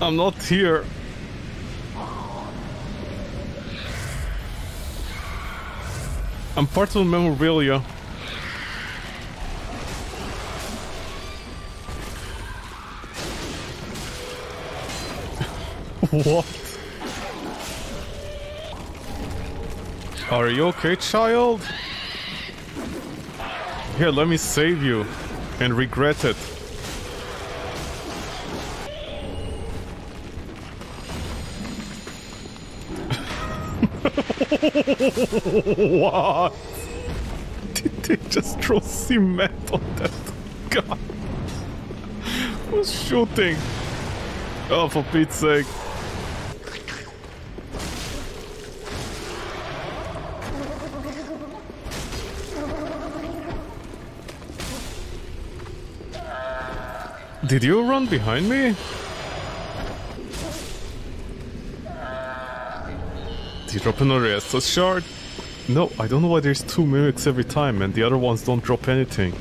I'm not here. I'm part of the memorabilia. What? Are you okay, child? Here, let me save you and regret it. What? Did they just throw cement on that guy? Who's shooting? Oh, for Pete's sake. Did you run behind me? Did you drop an Artorias shard? No, I don't know why there's two mimics every time and the other ones don't drop anything.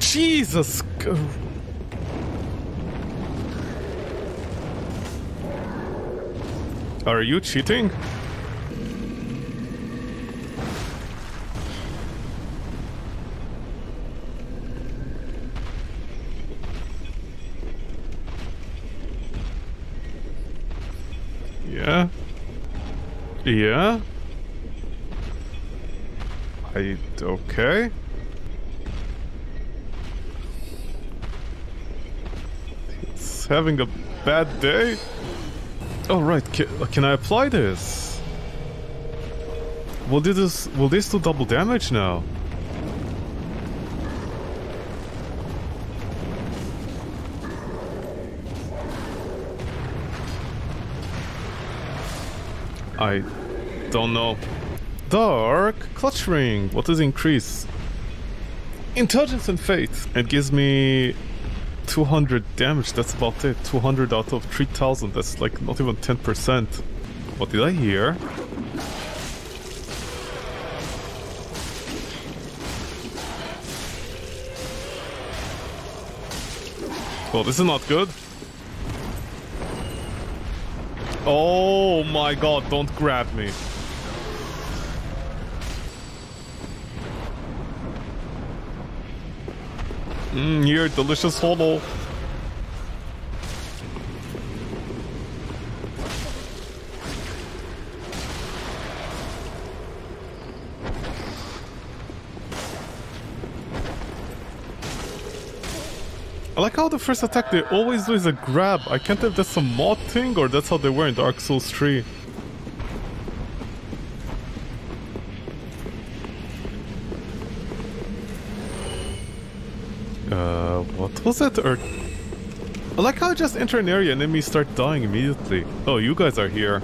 Jesus! Are you cheating? Yeah? Okay? It's having a bad day? Oh right, can I apply this? Will this do double damage now? I don't know. Dark Clutch Ring. What does increase? Intelligence and Faith. It gives me 200 damage. That's about it. 200 out of 3,000. That's like not even 10%. What did I hear? Well, this is not good. Oh my god, don't grab me. Here, delicious hollow. I like how the first attack they always do is a grab. I can't tell if that's a mod thing or that's how they were in Dark Souls 3. What was that? I like how I just enter an area and then we start dying immediately. Oh, you guys are here.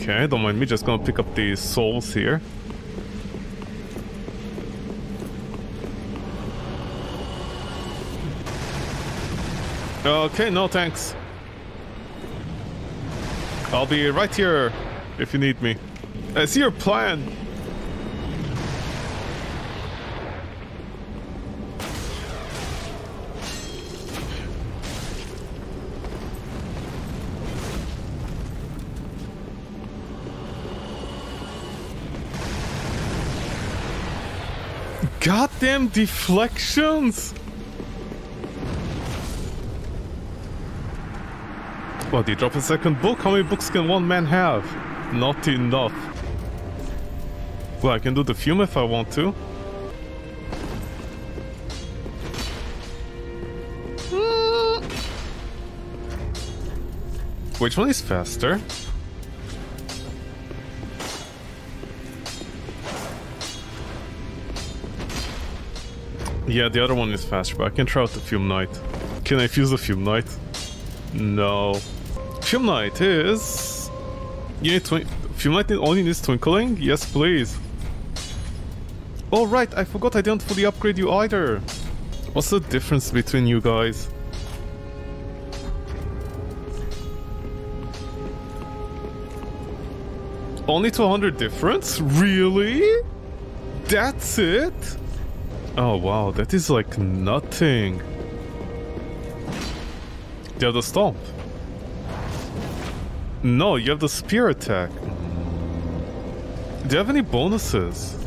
Okay, don't mind me, just gonna pick up the souls here. Okay, no thanks. I'll be right here if you need me. I see your plan. Goddamn deflections! Well, did you drop a second book? How many books can one man have? Not enough. Well, I can do the fume if I want to. Which one is faster? Yeah, the other one is faster, but I can try out the Fume Knight. Can I fuse the Fume Knight? No. Fume Knight is... You need Fume Knight only needs twinkling? Yes, please. Oh, right, I forgot I didn't fully upgrade you either. What's the difference between you guys? Only 200 difference? Really? That's it? Oh wow, that is like nothing. You have the stomp. No, you have the spear attack. Do you have any bonuses?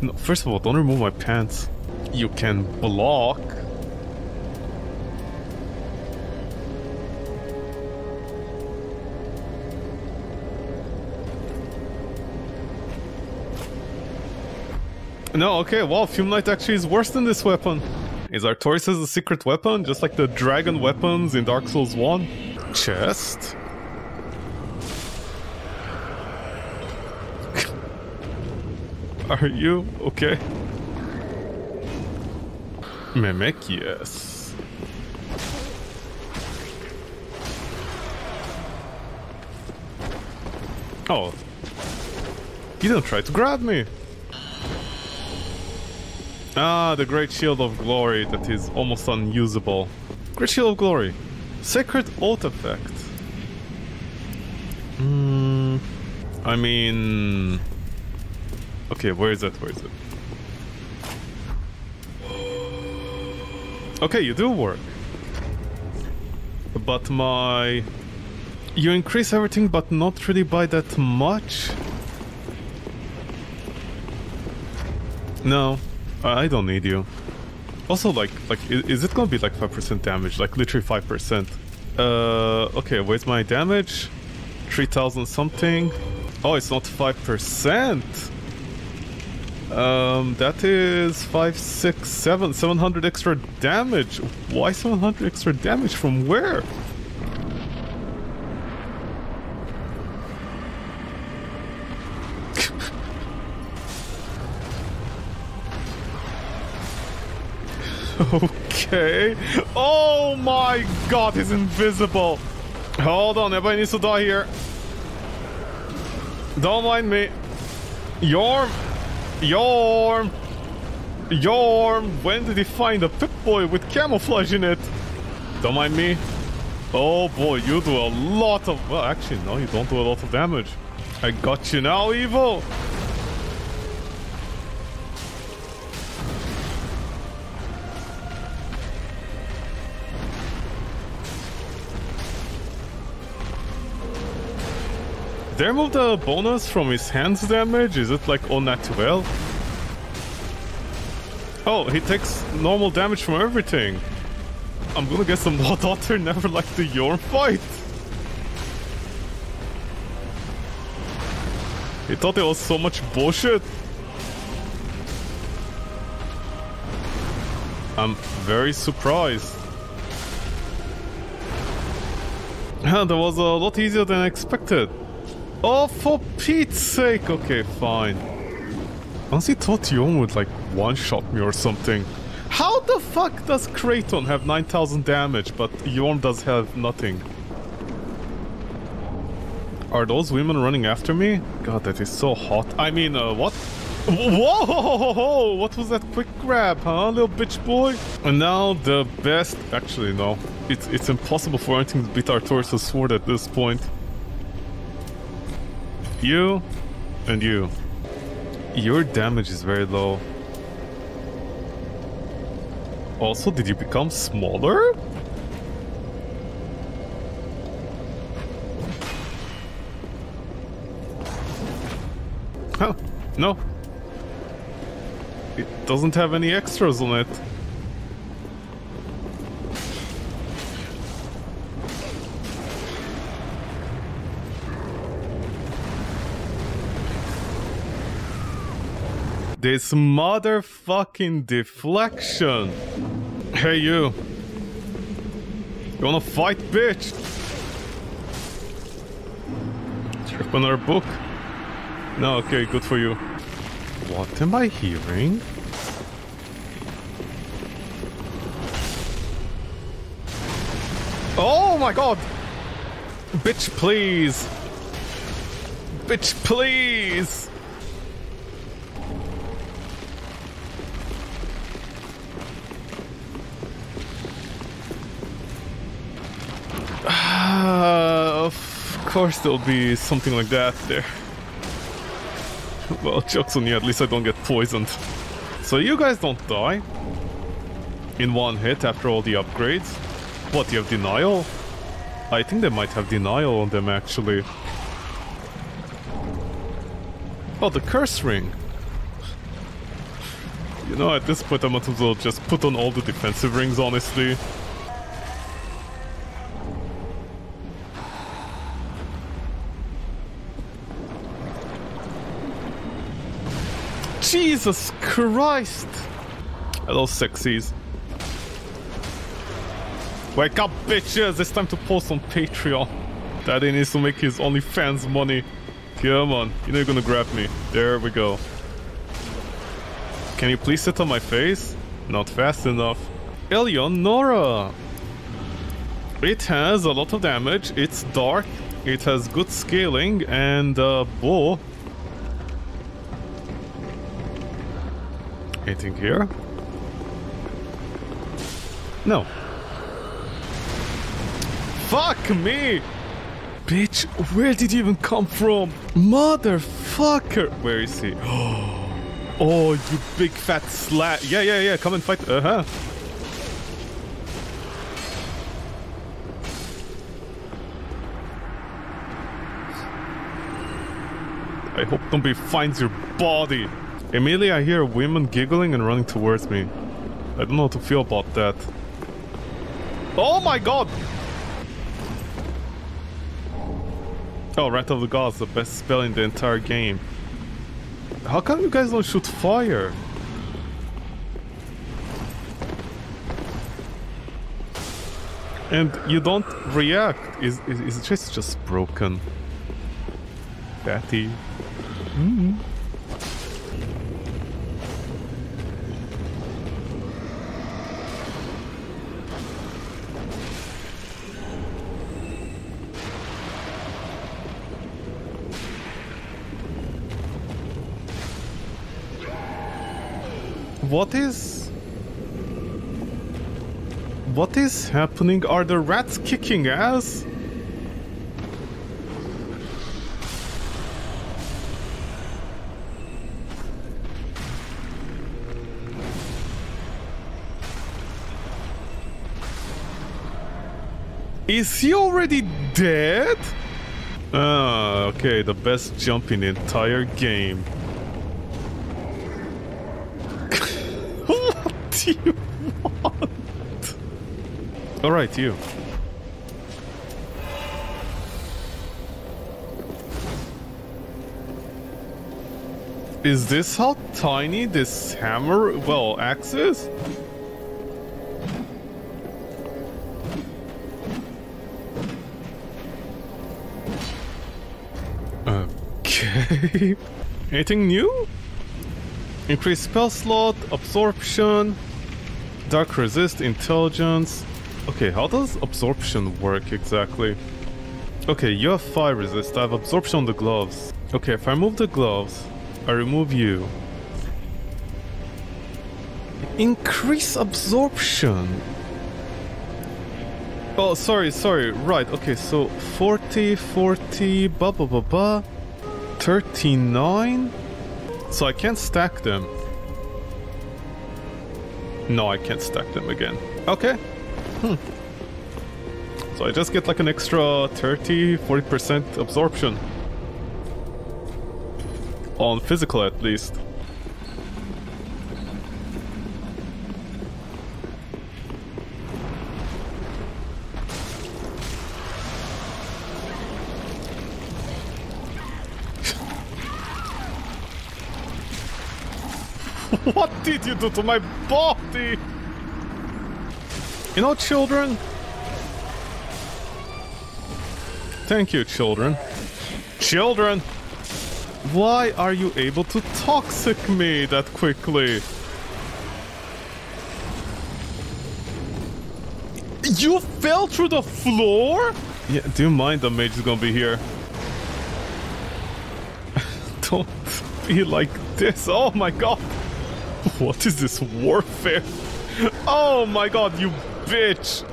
No, first of all, don't remove my pants. You can block. No, okay, wow, Fume Knight actually is worse than this weapon. Is Artorias a secret weapon, just like the dragon weapons in Dark Souls 1? Chest? Are you okay? Mimic, yes. Oh. You don't try to grab me. Ah, the Great Shield of Glory that is almost unusable. Great Shield of Glory. Sacred Oath effect. I mean... Okay, where is it? Where is it? Okay, you do work. But my... You increase everything, but not really by that much? No. I don't need you. Also, like, is it gonna be like 5% damage? Like, literally 5%. Okay, where's my damage? 3,000 something. Oh, it's not 5%. That is 700 extra damage. Why 700 extra damage? From where? Okay. Oh my god, he's invisible. Hold on, everybody needs to die here. Don't mind me. Yhorm. Yhorm. Yhorm. When did he find a Pip-Boy with camouflage in it? Don't mind me. Oh boy, you do a lot of... Well, actually, no, you don't do a lot of damage. I got you now, evil. Did I remove the bonus from his hands damage? Is it like au naturel? Oh, he takes normal damage from everything. I'm gonna guess the Mod Otter never liked the Yhorm fight. He thought it was so much bullshit. I'm very surprised. That was a lot easier than I expected. Oh, for Pete's sake! Okay, fine. Honestly, thought Yhorm would, like, one-shot me or something. How the fuck does Kraton have 9,000 damage, but Yhorm does have nothing? Are those women running after me? God, that is so hot. I mean, what? Whoa! What was that quick grab, huh, little bitch boy? And now the best... Actually, no. It's impossible for anything to beat Artorias' sword at this point. You and you. Your damage is very low. Also, did you become smaller? Huh, no. It doesn't have any extras on it. This motherfucking deflection. Hey, you. You wanna fight, bitch? Check another book. No, okay, good for you. What am I hearing? Oh my god! Bitch, please. Bitch, please. course there'll be something like that there. Well, joke's on you, at least I don't get poisoned. So you guys don't die in one hit after all the upgrades. But you have denial? I think they might have denial on them, actually. Oh, the Curse Ring. You know, at this point I might as well just put on all the defensive rings, honestly. Jesus Christ! Hello, sexies. Wake up, bitches! It's time to post on Patreon. Daddy needs to make his OnlyFans money. Come on, you know you're gonna grab me. There we go. Can you please sit on my face? Not fast enough. Eleonora! It has a lot of damage, it's dark, it has good scaling, and bow. Anything here? No. Fuck me! Bitch, where did you even come from? Motherfucker! Where is he? Oh, you big fat slat. Yeah, yeah, yeah, come and fight. Uh-huh. I hope nobody finds your body. Immediately I hear women giggling and running towards me. I don't know how to feel about that. Oh my god! Oh, Wrath of the Gods, the best spell in the entire game. How come you guys don't shoot fire? And you don't react. Is it just broken? Batty. Mm-hmm. What is happening? Are the rats kicking ass? Is he already dead? Ah, okay, the best jump in the entire game. You want? All right, you. Is this how tiny this hammer, well, axe is? Okay. Anything new? Increase spell slot, absorption, dark resist, intelligence. Okay, how does absorption work exactly? Okay, you have fire resist, I have absorption on the gloves. Okay, if I remove the gloves, I remove you. Increase absorption. Oh, sorry, right, okay, so 40, ba ba ba ba, 39. So I can't stack them. No, I can't stack them again. Okay. So I just get like an extra 40% absorption. On physical, at least. What did you do to my body? You know, children? Thank you, children. Children! Why are you able to toxic me that quickly? You fell through the floor? Yeah, do you mind the mage is gonna be here? Don't be like this. Oh my god. What is this warfare? Oh my god, you bitch!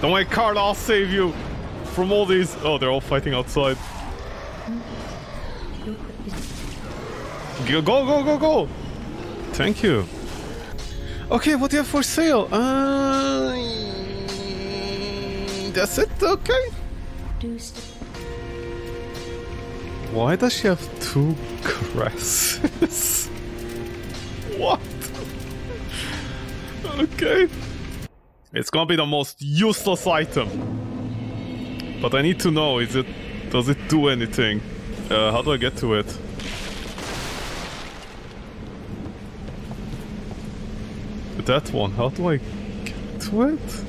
Don't worry, Karl, I'll save you from all these. Oh, they're all fighting outside. Go, go, go, go! Thank you. Okay, what do you have for sale? That's it? Okay. Why does she have two crests? What? Okay. It's gonna be the most useless item. But I need to know, is it... does it do anything? How do I get to it? That one, how do I get to it?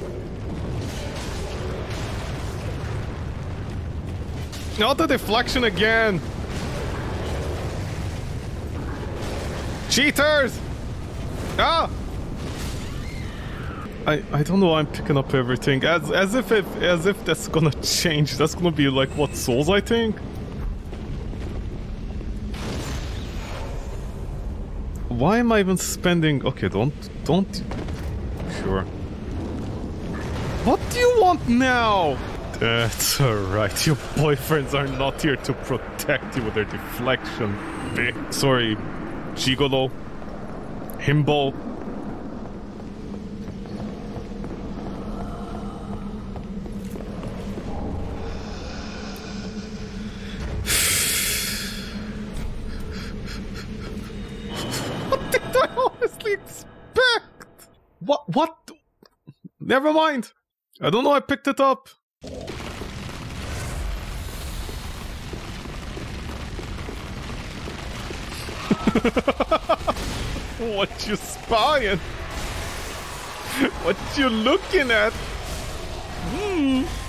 Not the deflection again! Cheaters! Ah! I don't know why I'm picking up everything. As if that's gonna change. That's gonna be like what, Souls, I think? Why am I even spending? Okay, don't sure. What do you want now? That's alright, your boyfriends are not here to protect you with their deflection. Sorry, Gigolo. Himbo. What did I honestly expect? What? Never mind. I don't know, I picked it up. What you spying? What you looking at?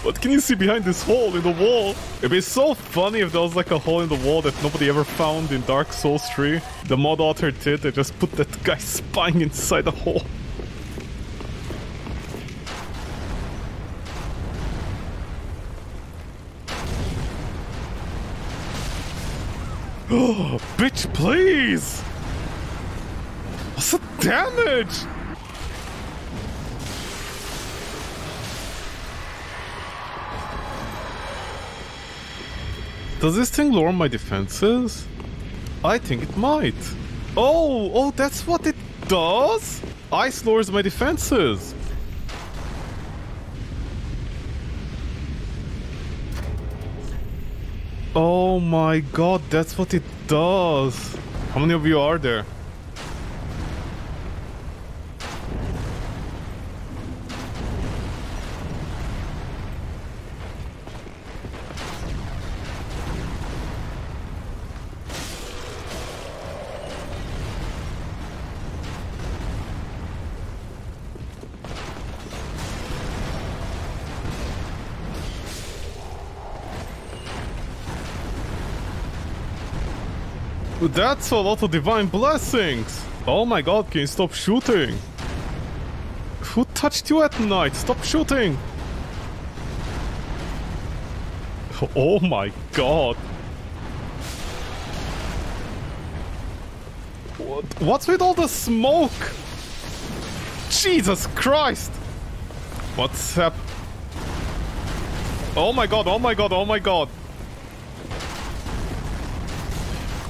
What can you see behind this hole in the wall? It'd be so funny if there was like a hole in the wall that nobody ever found in Dark Souls 3. The mod author did, they just put that guy spying inside the hole. Oh, bitch, please! What's the damage? Does this thing lower my defenses? I think it might. Oh, that's what it does? Ice lowers my defenses. Oh my god, that's what it does. How many of you are there? That's a lot of divine blessings! Oh my god, can you stop shooting? Who touched you at night? Stop shooting! Oh my god! What's with all the smoke? Jesus Christ! What's hap... Oh my god, oh my god, oh my god!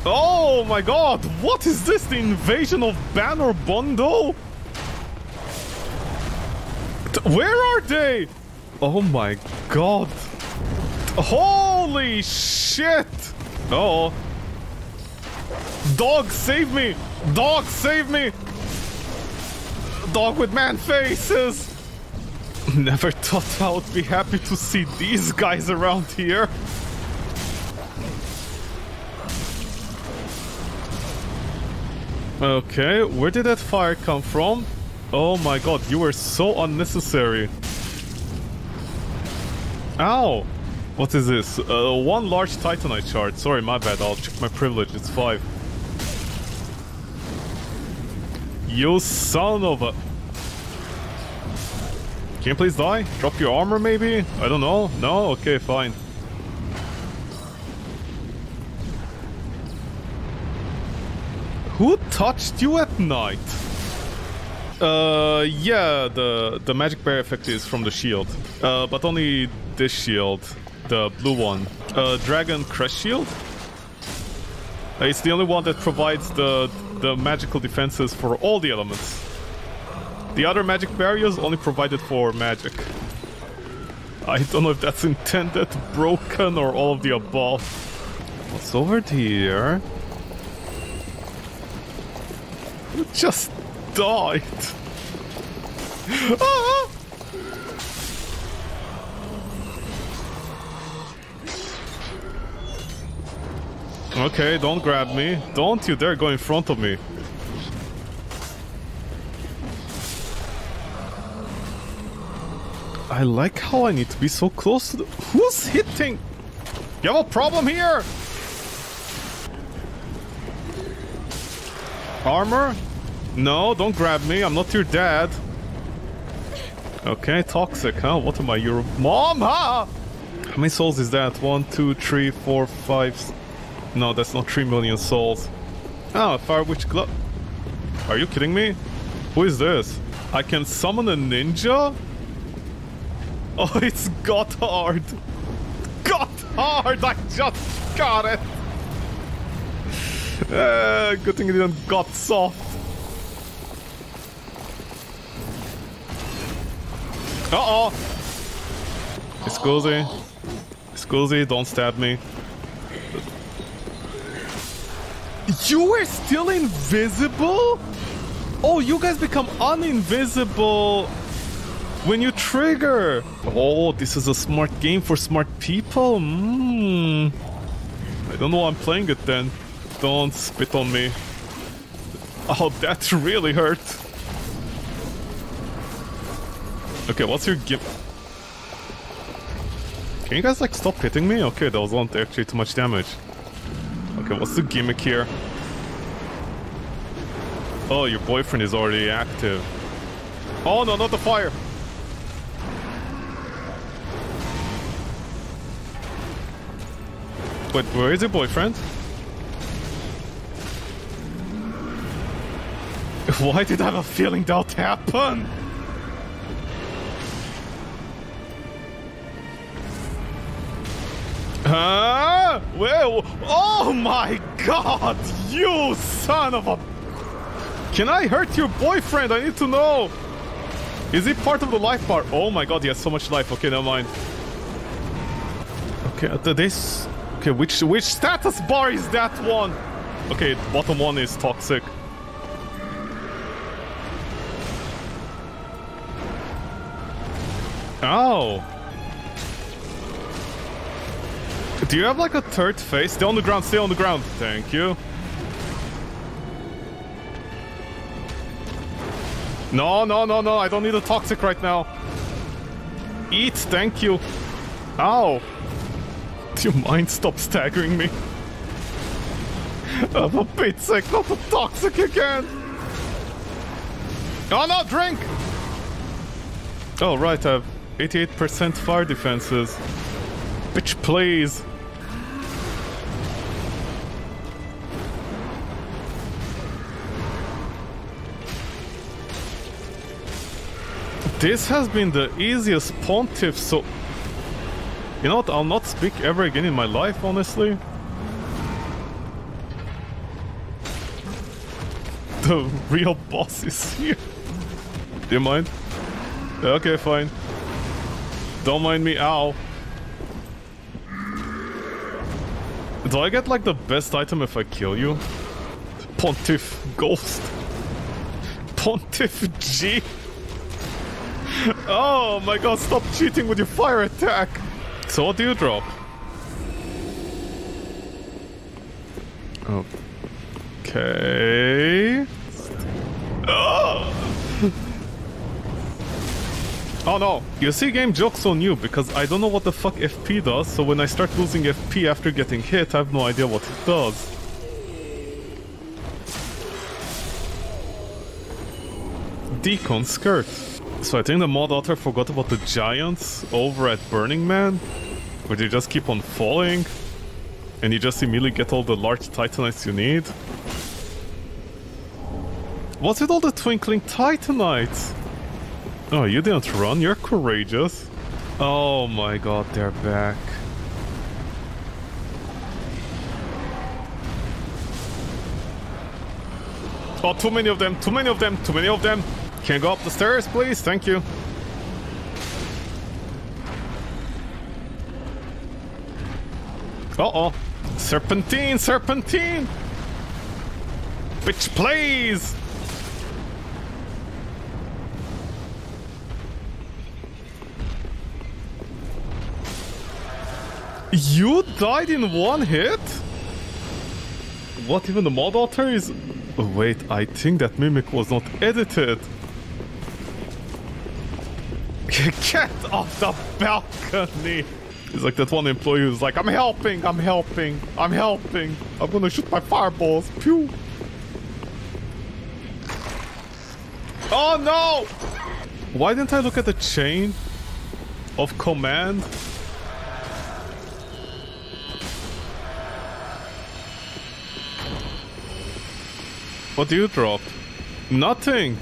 Oh my god, what is this? The invasion of Banner Bundle? Where are they? Oh my god. Holy shit. Oh. Dog, save me. Dog, save me. Dog with man faces. Never thought I would be happy to see these guys around here. Okay, where did that fire come from? Oh my god, you were so unnecessary. Ow! What is this? One large Titanite shard. Sorry, my bad, I'll check my privilege, it's 5. You son of a... Can you please die? Drop your armor maybe? I don't know. No? Okay, fine. Who touched you at night? Yeah, the magic barrier effect is from the shield, but only this shield, the blue one, Dragon Crest Shield. It's the only one that provides the magical defenses for all the elements. The other magic barriers only provided for magic. I don't know if that's intended, broken, or all of the above. What's over here? It just died. Ah! Okay, don't grab me. Don't you dare go in front of me. I like how I need to be so close to the... Who's hitting? You have a problem here! Armor? No, don't grab me. I'm not your dad. Okay, toxic, huh? What am I, your mom, huh? How many souls is that? 1, 2, 3, 4, 5... No, that's not 3 million souls. Oh, Fire Witch Glove. Are you kidding me? Who is this? I can summon a ninja? Oh, it's Gotthard. Gotthard! I just got it! Good thing it didn't got soft. Uh-oh! Excuse me. Excuse me, don't stab me. You were still invisible? Oh, you guys become uninvisible when you trigger. Oh, this is a smart game for smart people. I don't know why I'm playing it then. Don't spit on me. Oh, that really hurt. Okay, what's your gimmick? Can you guys like stop hitting me? Okay, that wasn't actually too much damage. Okay, what's the gimmick here? Oh, your boyfriend is already active. Oh no, not the fire! Wait, where is your boyfriend? Why did I have a feeling that happened? Huh? Well, oh my god! You son of a... Can I hurt your boyfriend? I need to know! Is he part of the life bar? Oh my god, he has so much life. Okay, never mind. Okay, this... Okay, which status bar is that one? Okay, bottom one is toxic. Ow! Do you have like a third face? Stay on the ground, stay on the ground. Thank you. No, no, no, no, I don't need a toxic right now. Eat, thank you. Ow. Do you mind stop staggering me? Oh, for Pete's sake, not a toxic again. Oh no, drink! Oh right, I have 88% fire defenses. Bitch, please. This has been the easiest Pontiff, so... You know what, I'll not speak ever again in my life, honestly. The real boss is here. Do you mind? Okay, fine. Don't mind me, ow. Do I get like the best item if I kill you? Pontiff Ghost. Pontiff G. Oh my god, stop cheating with your fire attack. So what do you drop? Okay. Oh no, you see, game jokes on you, because I don't know what the fuck FP does, so when I start losing FP after getting hit, I have no idea what it does. Deacon Skirt. So I think the mod author forgot about the giants over at Burning Man, where they just keep on falling, and you just immediately get all the large titanites you need. What's with all the Twinkling Titanites? Oh, you didn't run, you're courageous. Oh my god, they're back. Oh, too many of them, too many of them, too many of them. Can you go up the stairs, please? Thank you. Uh-oh. Serpentine, serpentine! Bitch, please! You died in one hit? What, even the mod author is... Oh, wait, I think that mimic was not edited. Get off the balcony! It's like that one employee who's like, I'm helping, I'm helping, I'm helping. I'm gonna shoot my fireballs. Pew! Oh no! Why didn't I look at the chain of command? What do you drop? Nothing.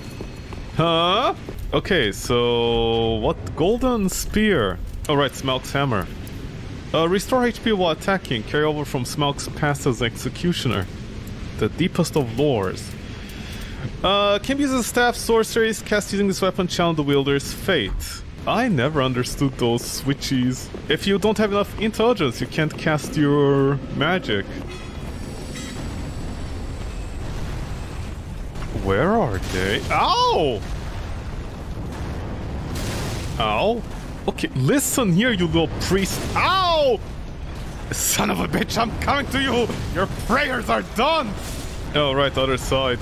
Huh? Okay, so what? Golden Spear. Alright, Smelk's Hammer. Restore HP while attacking. Carry over from Smelk's past as Executioner. The deepest of lores. Can be used as a staff, sorceries, cast using this weapon, challenge the wielder's fate. I never understood those switchies. If you don't have enough intelligence, you can't cast your magic. Where are they? Ow! Ow? Okay, listen here, you little priest. Ow! Son of a bitch, I'm coming to you! Your prayers are done! Oh, right, other side.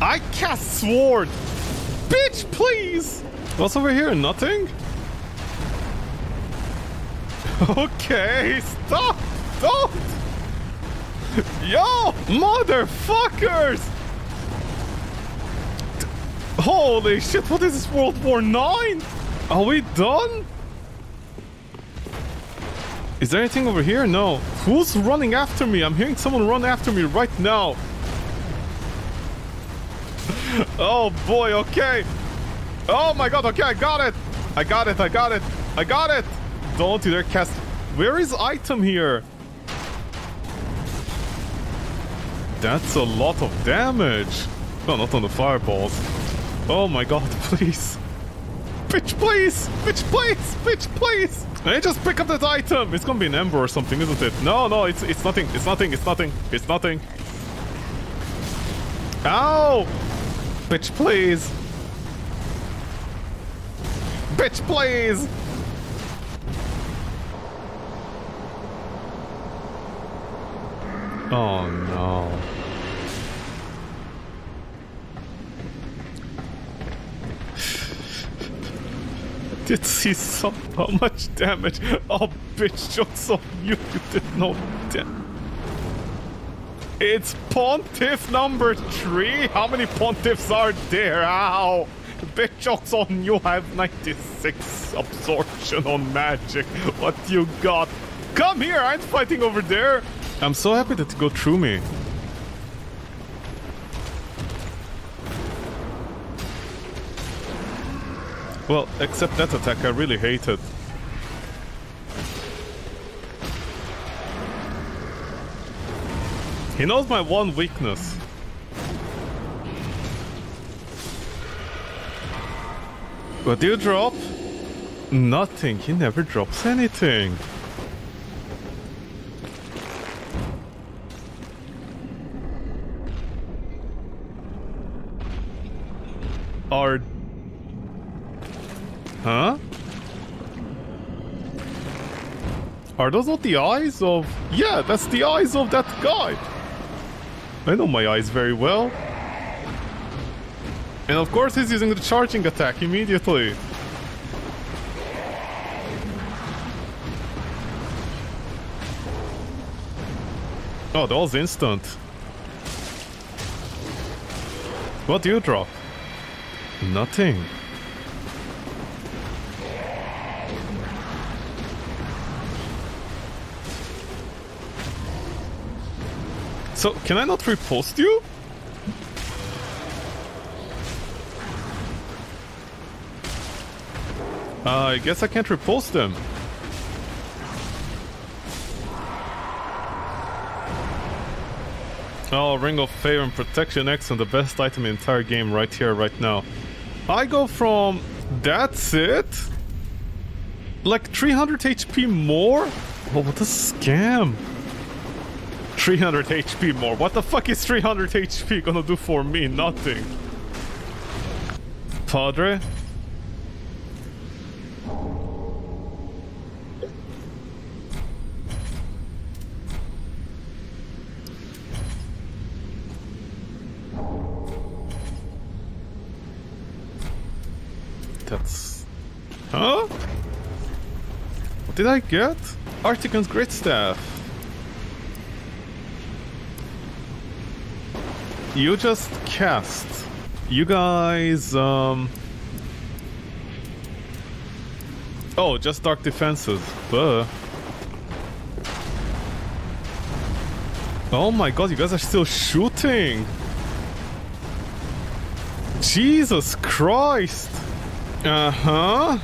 I cast sword! Bitch, please! What's over here? Nothing? Okay, stop! Don't! Yo! Motherfuckers! Holy shit, what is this, World War 9? Are we done? Is there anything over here? No. Who's running after me? I'm hearing someone run after me right now. Oh boy, okay. Oh my god, okay, I got it. I got it, I got it, I got it. Don't you dare cast... Where is item here? That's a lot of damage. No, not on the fireballs. Oh my god, please. Bitch, please! Bitch, please! Bitch, please! Hey, just pick up that item! It's gonna be an ember or something, isn't it? No, no, it's nothing, it's nothing, it's nothing, it's nothing. Ow! Bitch, please! Bitch, please! Oh no. Did see so much damage. Oh, bitch, jokes on you. You did no damage. It's Pontiff number 3. How many Pontiffs are there? Ow! Bitch, jokes on you. I have 96 absorption on magic. What you got? Come here. I'm fighting over there. I'm so happy that you go through me. Well, except that attack, I really hate it. He knows my one weakness. What do you drop? Nothing. He never drops anything. Are... Huh? Are those not the eyes of... Yeah, that's the eyes of that guy. I know my eyes very well. And of course he's using the charging attack immediately. Oh, that was instant. What do you drop? Nothing. So, can I not riposte you? I guess I can't riposte them. Oh, Ring of Favor and Protection, excellent. The best item in the entire game right here, right now. I go from... that's it? Like 300 HP more? Oh, what a scam. 300 HP more. What the fuck is 300 HP gonna do for me? Nothing. Padre? That's... huh? What did I get? Artican's Great Staff. You just cast. You guys, oh, just Dark Defenses. Buh. Oh my god, you guys are still shooting! Jesus Christ! Uh-huh.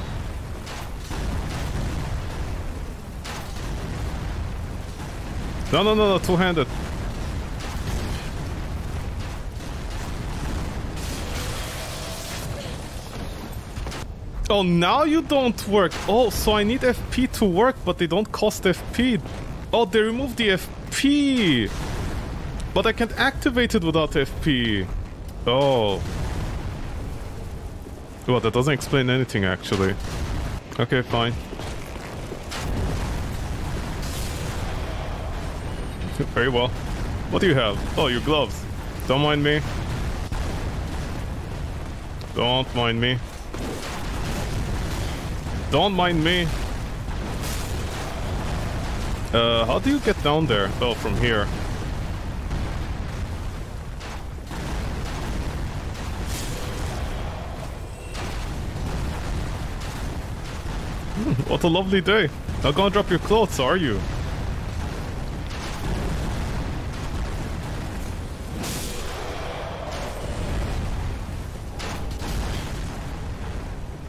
No, no, no, no, two-handed. Oh, now you don't work. Oh, so I need FP to work, but they don't cost FP. Oh, they removed the FP. But I can't activate it without FP. Oh. Well, that doesn't explain anything, actually. Okay, fine. Very well. What do you have? Oh, your gloves. Don't mind me. Don't mind me. Don't mind me. How do you get down there? Oh, from here. What a lovely day. Not gonna drop your clothes, are you?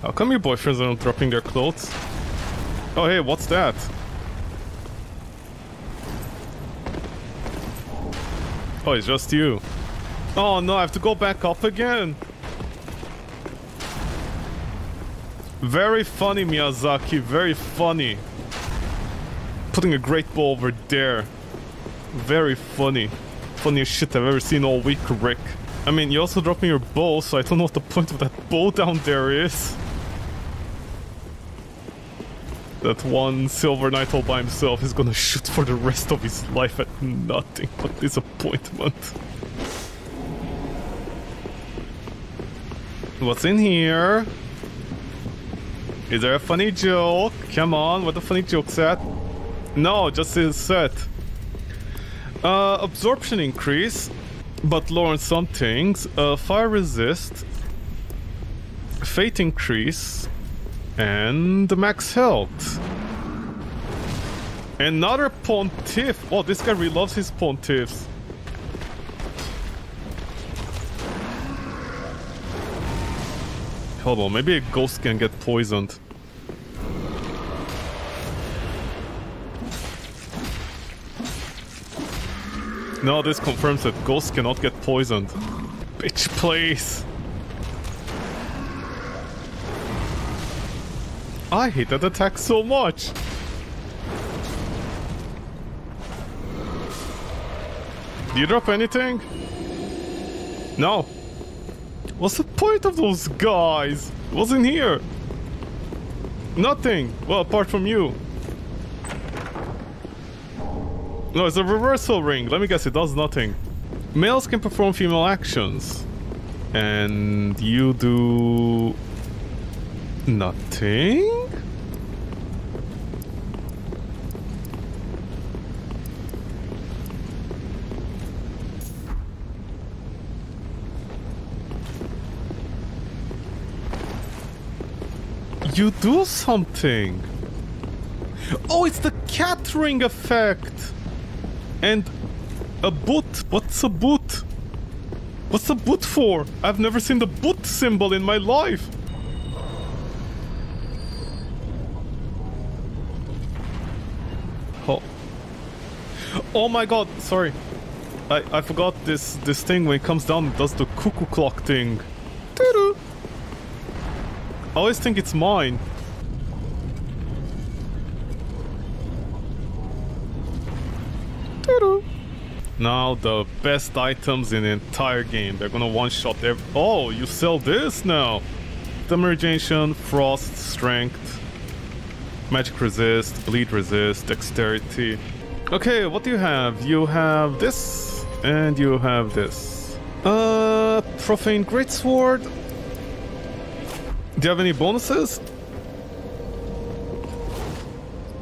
How come your boyfriends are not dropping their clothes? Oh hey, what's that? Oh, it's just you. Oh no, I have to go back up again. Very funny, Miyazaki, very funny. Putting a great ball over there. Very funny. Funniest shit I've ever seen all week, Rick. I mean, you also dropped me your bow, so I don't know what the point of that bow down there is. That one Silver Knight all by himself is gonna shoot for the rest of his life at nothing but disappointment. What's in here? Is there a funny joke? Come on, what the funny joke's at? No, just his set. Absorption increase, but lower on some things. Fire resist, fate increase, and max health. Another Pontiff. Oh, this guy really loves his Pontiffs. Hold on, maybe a ghost can get poisoned. No, this confirms that ghosts cannot get poisoned. Bitch, please! I hate that attack so much! Do you drop anything? No. What's the point of those guys? It wasn't here. Nothing. Well, apart from you. No, it's a reversal ring. Let me guess, it does nothing. Males can perform female actions. And you do... nothing? You do something! Oh, it's the cat ring effect! And A boot? What's a boot? What's a boot for? I've never seen the boot symbol in my life. Oh. Oh my god, sorry. I forgot this thing when it comes down, it does the cuckoo clock thing. Doo-doo. I always think it's mine. Doo-doo. Now the best items in the entire game. They're gonna one-shot every... Oh, you sell this now. Damage, Frost, Strength, Magic Resist, Bleed Resist, Dexterity. Okay, what do you have? You have this, and you have this. Profane Greatsword. Do you have any bonuses?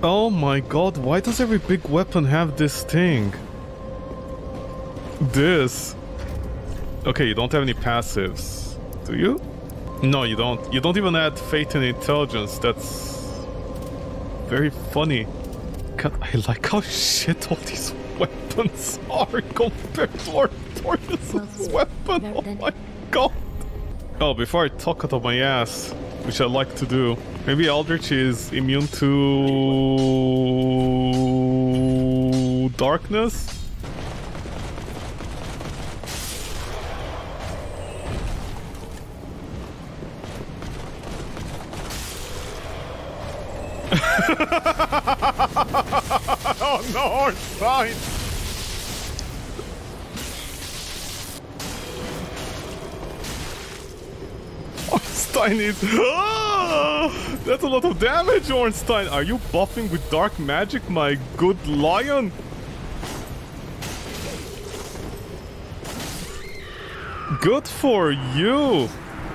Oh my god, why does every big weapon have this thing? This. Okay, you don't have any passives, do you? No, you don't. You don't even add Fate and Intelligence, that's... very funny. God, I like how shit all these weapons are compared to Artorias' weapon. Oh my god. Oh, before I talk out of my ass, which I like to do, maybe Aldrich is immune to... darkness? Oh no, Ornstein! Ornstein is... Oh, that's a lot of damage, Ornstein! Are you buffing with dark magic, my good lion? Good for you!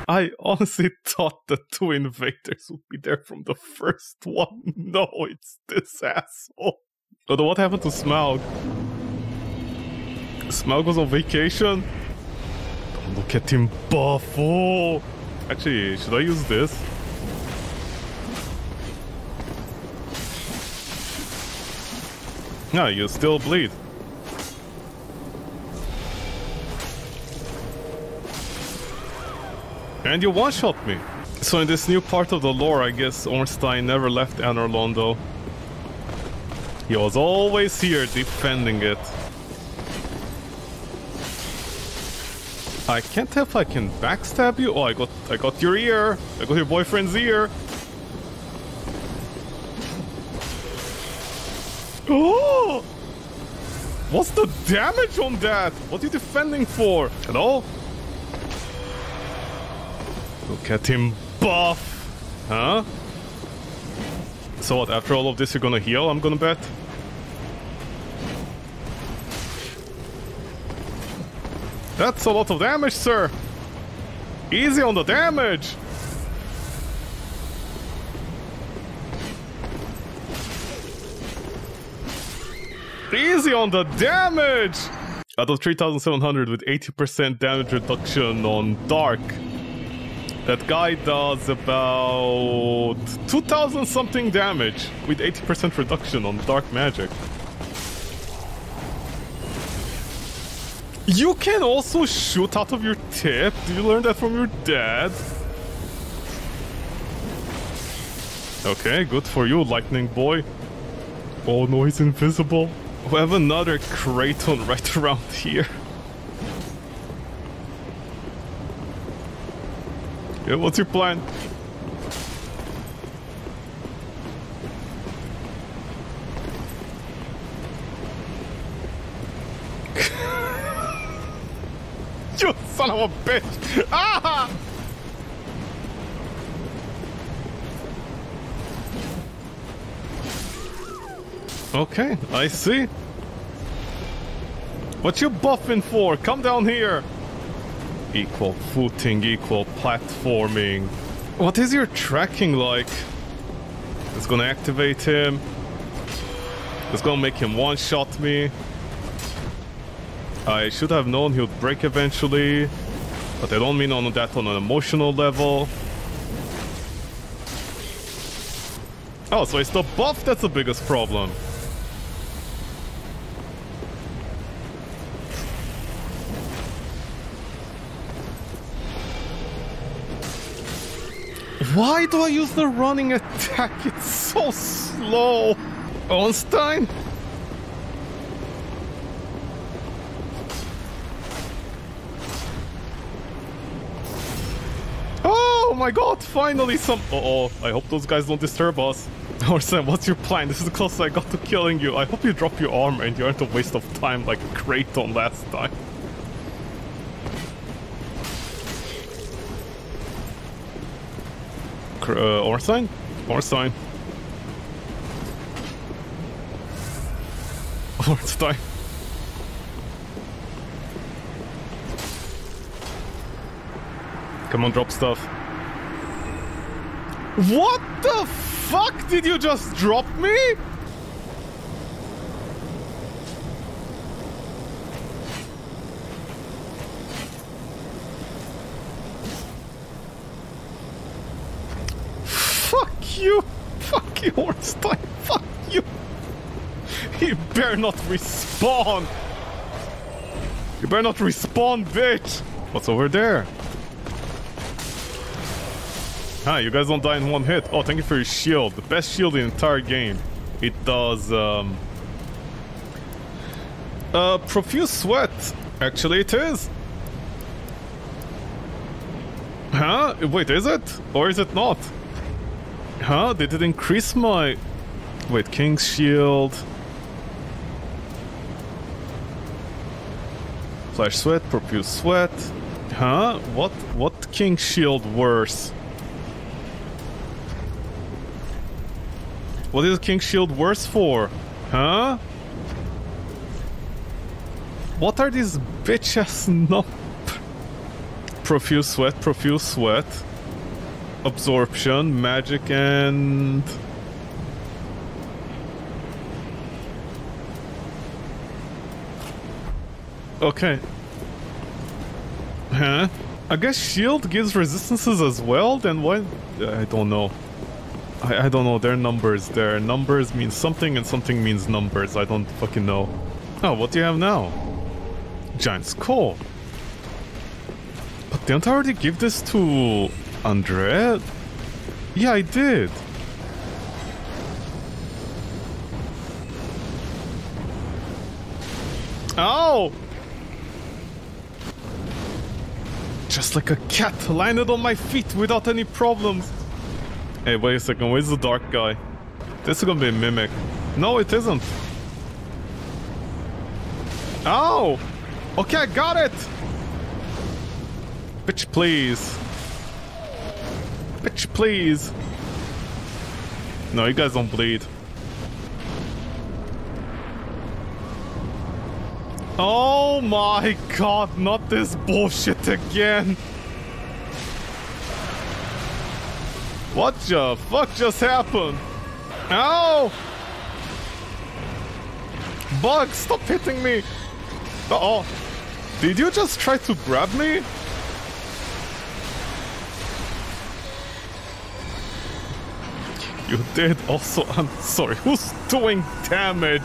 I honestly thought the two invaders would be there from the first one. No, it's this asshole. But what happened to Smelk? Smelk was on vacation? Don't look at him buffo. Actually, should I use this? No, you still bleed. And you one-shot me. So in this new part of the lore, I guess Ornstein never left Anor Londo. He was always here defending it. I can't tell if I can backstab you. Oh, I got your ear. I got your boyfriend's ear. Oh! What's the damage on that? What are you defending for? Hello? Look at him buff! Huh? So what, after all of this you're gonna heal, I'm gonna bet? That's a lot of damage, sir! Easy on the damage! Easy on the damage! Out of 3,700 with 80% damage reduction on Dark. That guy does about 2,000 something damage with 80% reduction on dark magic. You can also shoot out of your tip. Did you learn that from your dad? Okay, good for you, lightning boy. Oh no, he's invisible. We have another Kraton right around here. Yeah, what's your plan? You son of a bitch! Ah! Okay, I see. What you buffing for? Come down here! Equal footing, equal platforming. What is your tracking like? It's gonna activate him. It's gonna make him one-shot me. I should have known he would break eventually, but I don't mean on that on an emotional level. Oh, so it's the buff that's the biggest problem. Why do I use the running attack? It's so slow. Ornstein? Oh my god, finally some... Uh-oh, I hope those guys don't disturb us. Ornstein, what's your plan? This is the closest I got to killing you. I hope you drop your armor and you aren't a waste of time like Kraton last time. Ornstein? Ornstein. Ornstein. Come on, drop stuff. What the fuck did you just drop me? Fuck you, Ornstein. Fuck you. You better not respawn. You better not respawn, bitch. What's over there? Huh, you guys don't die in one hit. Oh, thank you for your shield. The best shield in the entire game. It does, Profuse Sweat. Actually, it is. Huh? Wait, is it? Or is it not? Huh? Did it increase my... Wait, King's Shield... Flash Sweat, Profuse Sweat... Huh? What King's Shield worse? What is King's Shield worse for? Huh? What are these bitch-ass numbers? Profuse Sweat, Profuse Sweat... Absorption, magic, and... Okay. Huh? I guess shield gives resistances as well, then why... I don't know. I don't know, they're numbers. Their numbers mean something and something means numbers. I don't fucking know. Oh, what do you have now? Giant Skull. But didn't I already give this to... Andre? Yeah, I did. Ow! Just like a cat, landed on my feet without any problems. Hey, wait a second, where's the dark guy? This is gonna be a mimic. No, it isn't. Ow! Okay, I got it! Bitch, please. Bitch, please. No, you guys don't bleed. Oh my god, not this bullshit again. What the fuck just happened? Ow! Bug, stop hitting me. Uh-oh. Did you just try to grab me? You did also, I'm sorry, who's doing damage?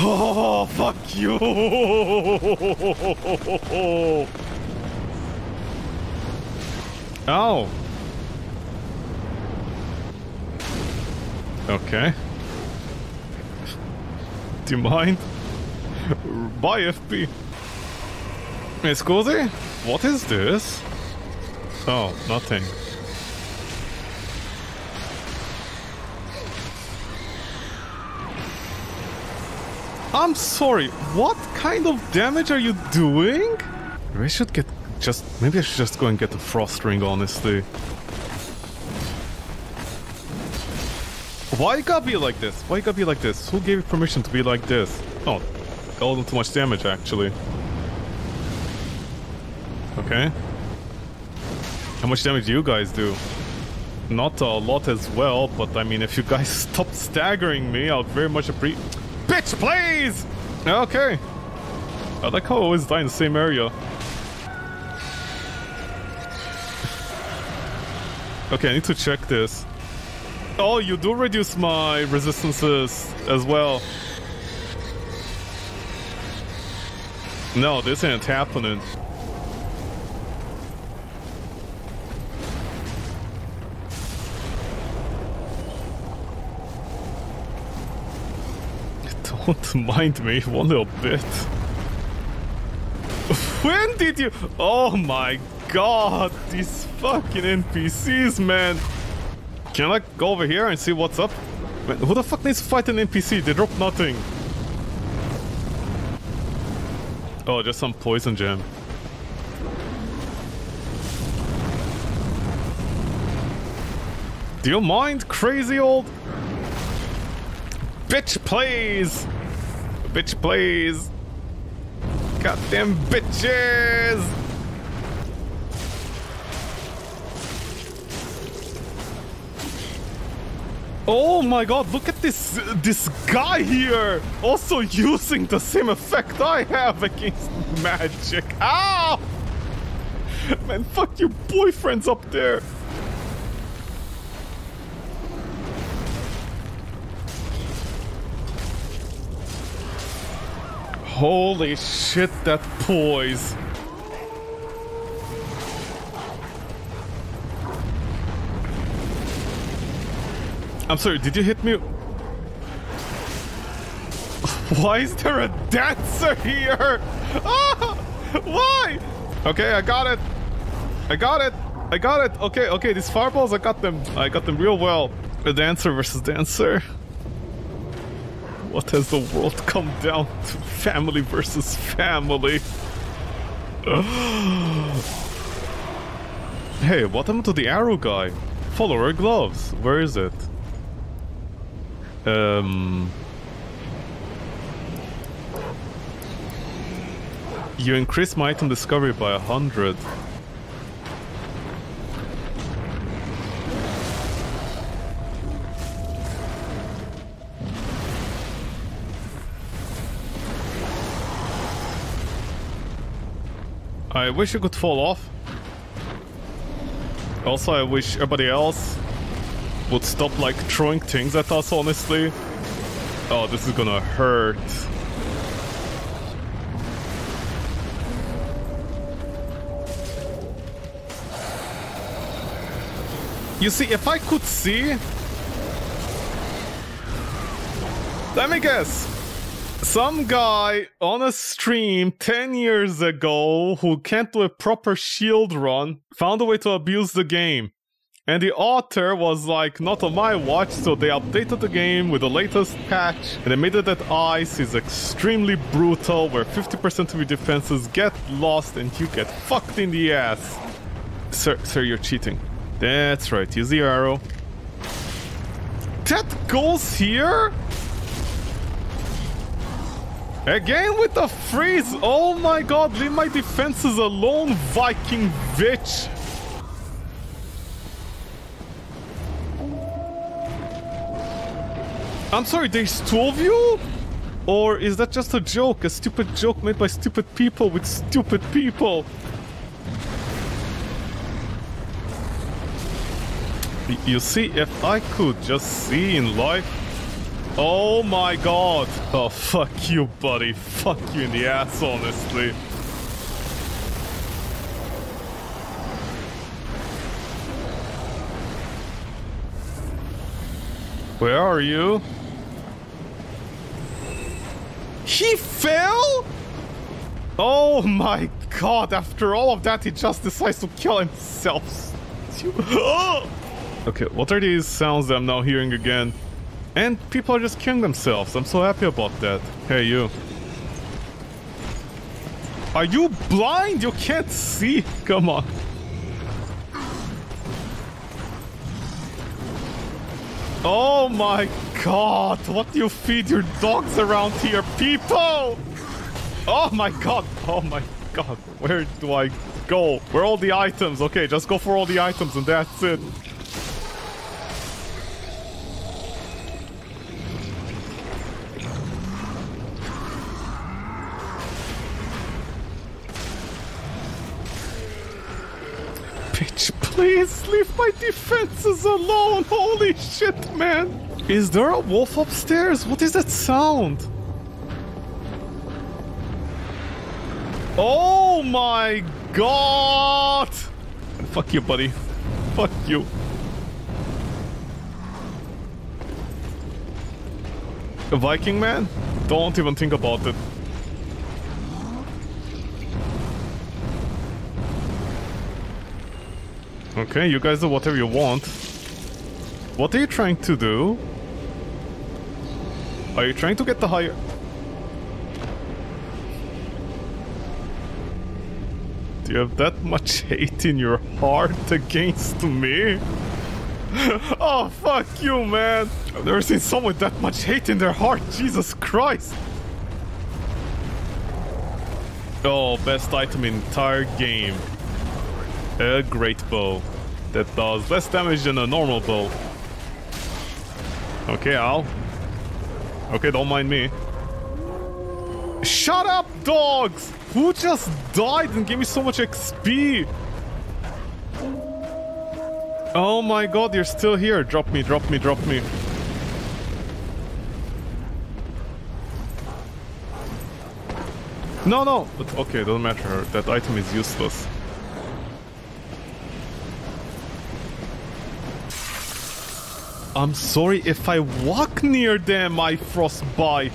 Oh, fuck you! Ow! Okay. Do you mind? Bye, FP. Excuse? What is this? Oh, nothing. I'm sorry, what kind of damage are you doing? Maybe I should get just... Maybe I should just go and get the frost ring, honestly. Why you gotta be like this? Why you gotta be like this? Who gave you permission to be like this? Oh, I wasn't too much damage, actually. Okay. How much damage do you guys do? Not a lot as well, but I mean, if you guys stop staggering me, I'll very much appreciate... Bitch, please! Okay. I like how I always die in the same area. Okay, I need to check this. Oh, you do reduce my resistances as well. No, this ain't happening. Don't mind me one little bit. When did you... Oh my god, these fucking NPCs, man. Can I like, go over here and see what's up? Man, who the fuck needs to fight an NPC? They drop nothing. Oh, just some poison gem. Do you mind, crazy old... Bitch, please! Bitch, please! Goddamn bitches! Oh my god, look at this guy here! Also using the same effect I have against magic. Ow! Man, fuck your boyfriends up there! Holy shit, that poise. I'm sorry, did you hit me? Why is there a dancer here? Ah, why? Okay, I got it. I got it. I got it. Okay, okay, these fireballs, I got them. I got them real well. A dancer versus dancer. What has the world come down to? Family versus family. Hey, what happened to the arrow guy? Follower gloves. Where is it? You increase my item discovery by 100. I wish you could fall off. Also, I wish everybody else would stop, like, throwing things at us, honestly. Oh, this is gonna hurt. You see, if I could see... Let me guess. Some guy on a stream 10 years ago who can't do a proper shield run found a way to abuse the game. And the author was like, not on my watch, so they updated the game with the latest patch. And they made it that ice is extremely brutal, where 50% of your defenses get lost and you get fucked in the ass. Sir, you're cheating. That's right, use the arrow. That goes here? Again with the freeze! Oh my god, leave my defenses alone, Viking bitch! I'm sorry, there's two of you? Or is that just a joke? A stupid joke made by stupid people with stupid people? You see, if I could just see in life... Oh my god! Oh, fuck you, buddy. Fuck you in the ass, honestly. Where are you? He fell?! Oh my god, after all of that, he just decides to kill himself. Okay, what are these sounds that I'm now hearing again? And people are just killing themselves. I'm so happy about that. Hey, you. Are you blind? You can't see? Come on. Oh my god. What do you feed your dogs around here, people? Oh my god. Oh my god. Where do I go? Where are all the items? Okay, just go for all the items and that's it. Please leave my defenses alone! Holy shit, man! Is there a wolf upstairs? What is that sound? Oh my god! Fuck you, buddy. Fuck you. A Viking man? Don't even think about it. Okay, you guys do whatever you want. What are you trying to do? Are you trying to get the higher? Do you have that much hate in your heart against me? Oh, fuck you, man! I've never seen someone with that much hate in their heart, Jesus Christ! Oh, best item in the entire game. A great bow. That does less damage than a normal bow. Okay, ow. Okay, don't mind me. Shut up, dogs! Who just died and gave me so much XP? Oh my god, you're still here. Drop me, drop me, drop me. No, no. But, okay, doesn't matter. That item is useless. I'm sorry, if I walk near them, I frostbite.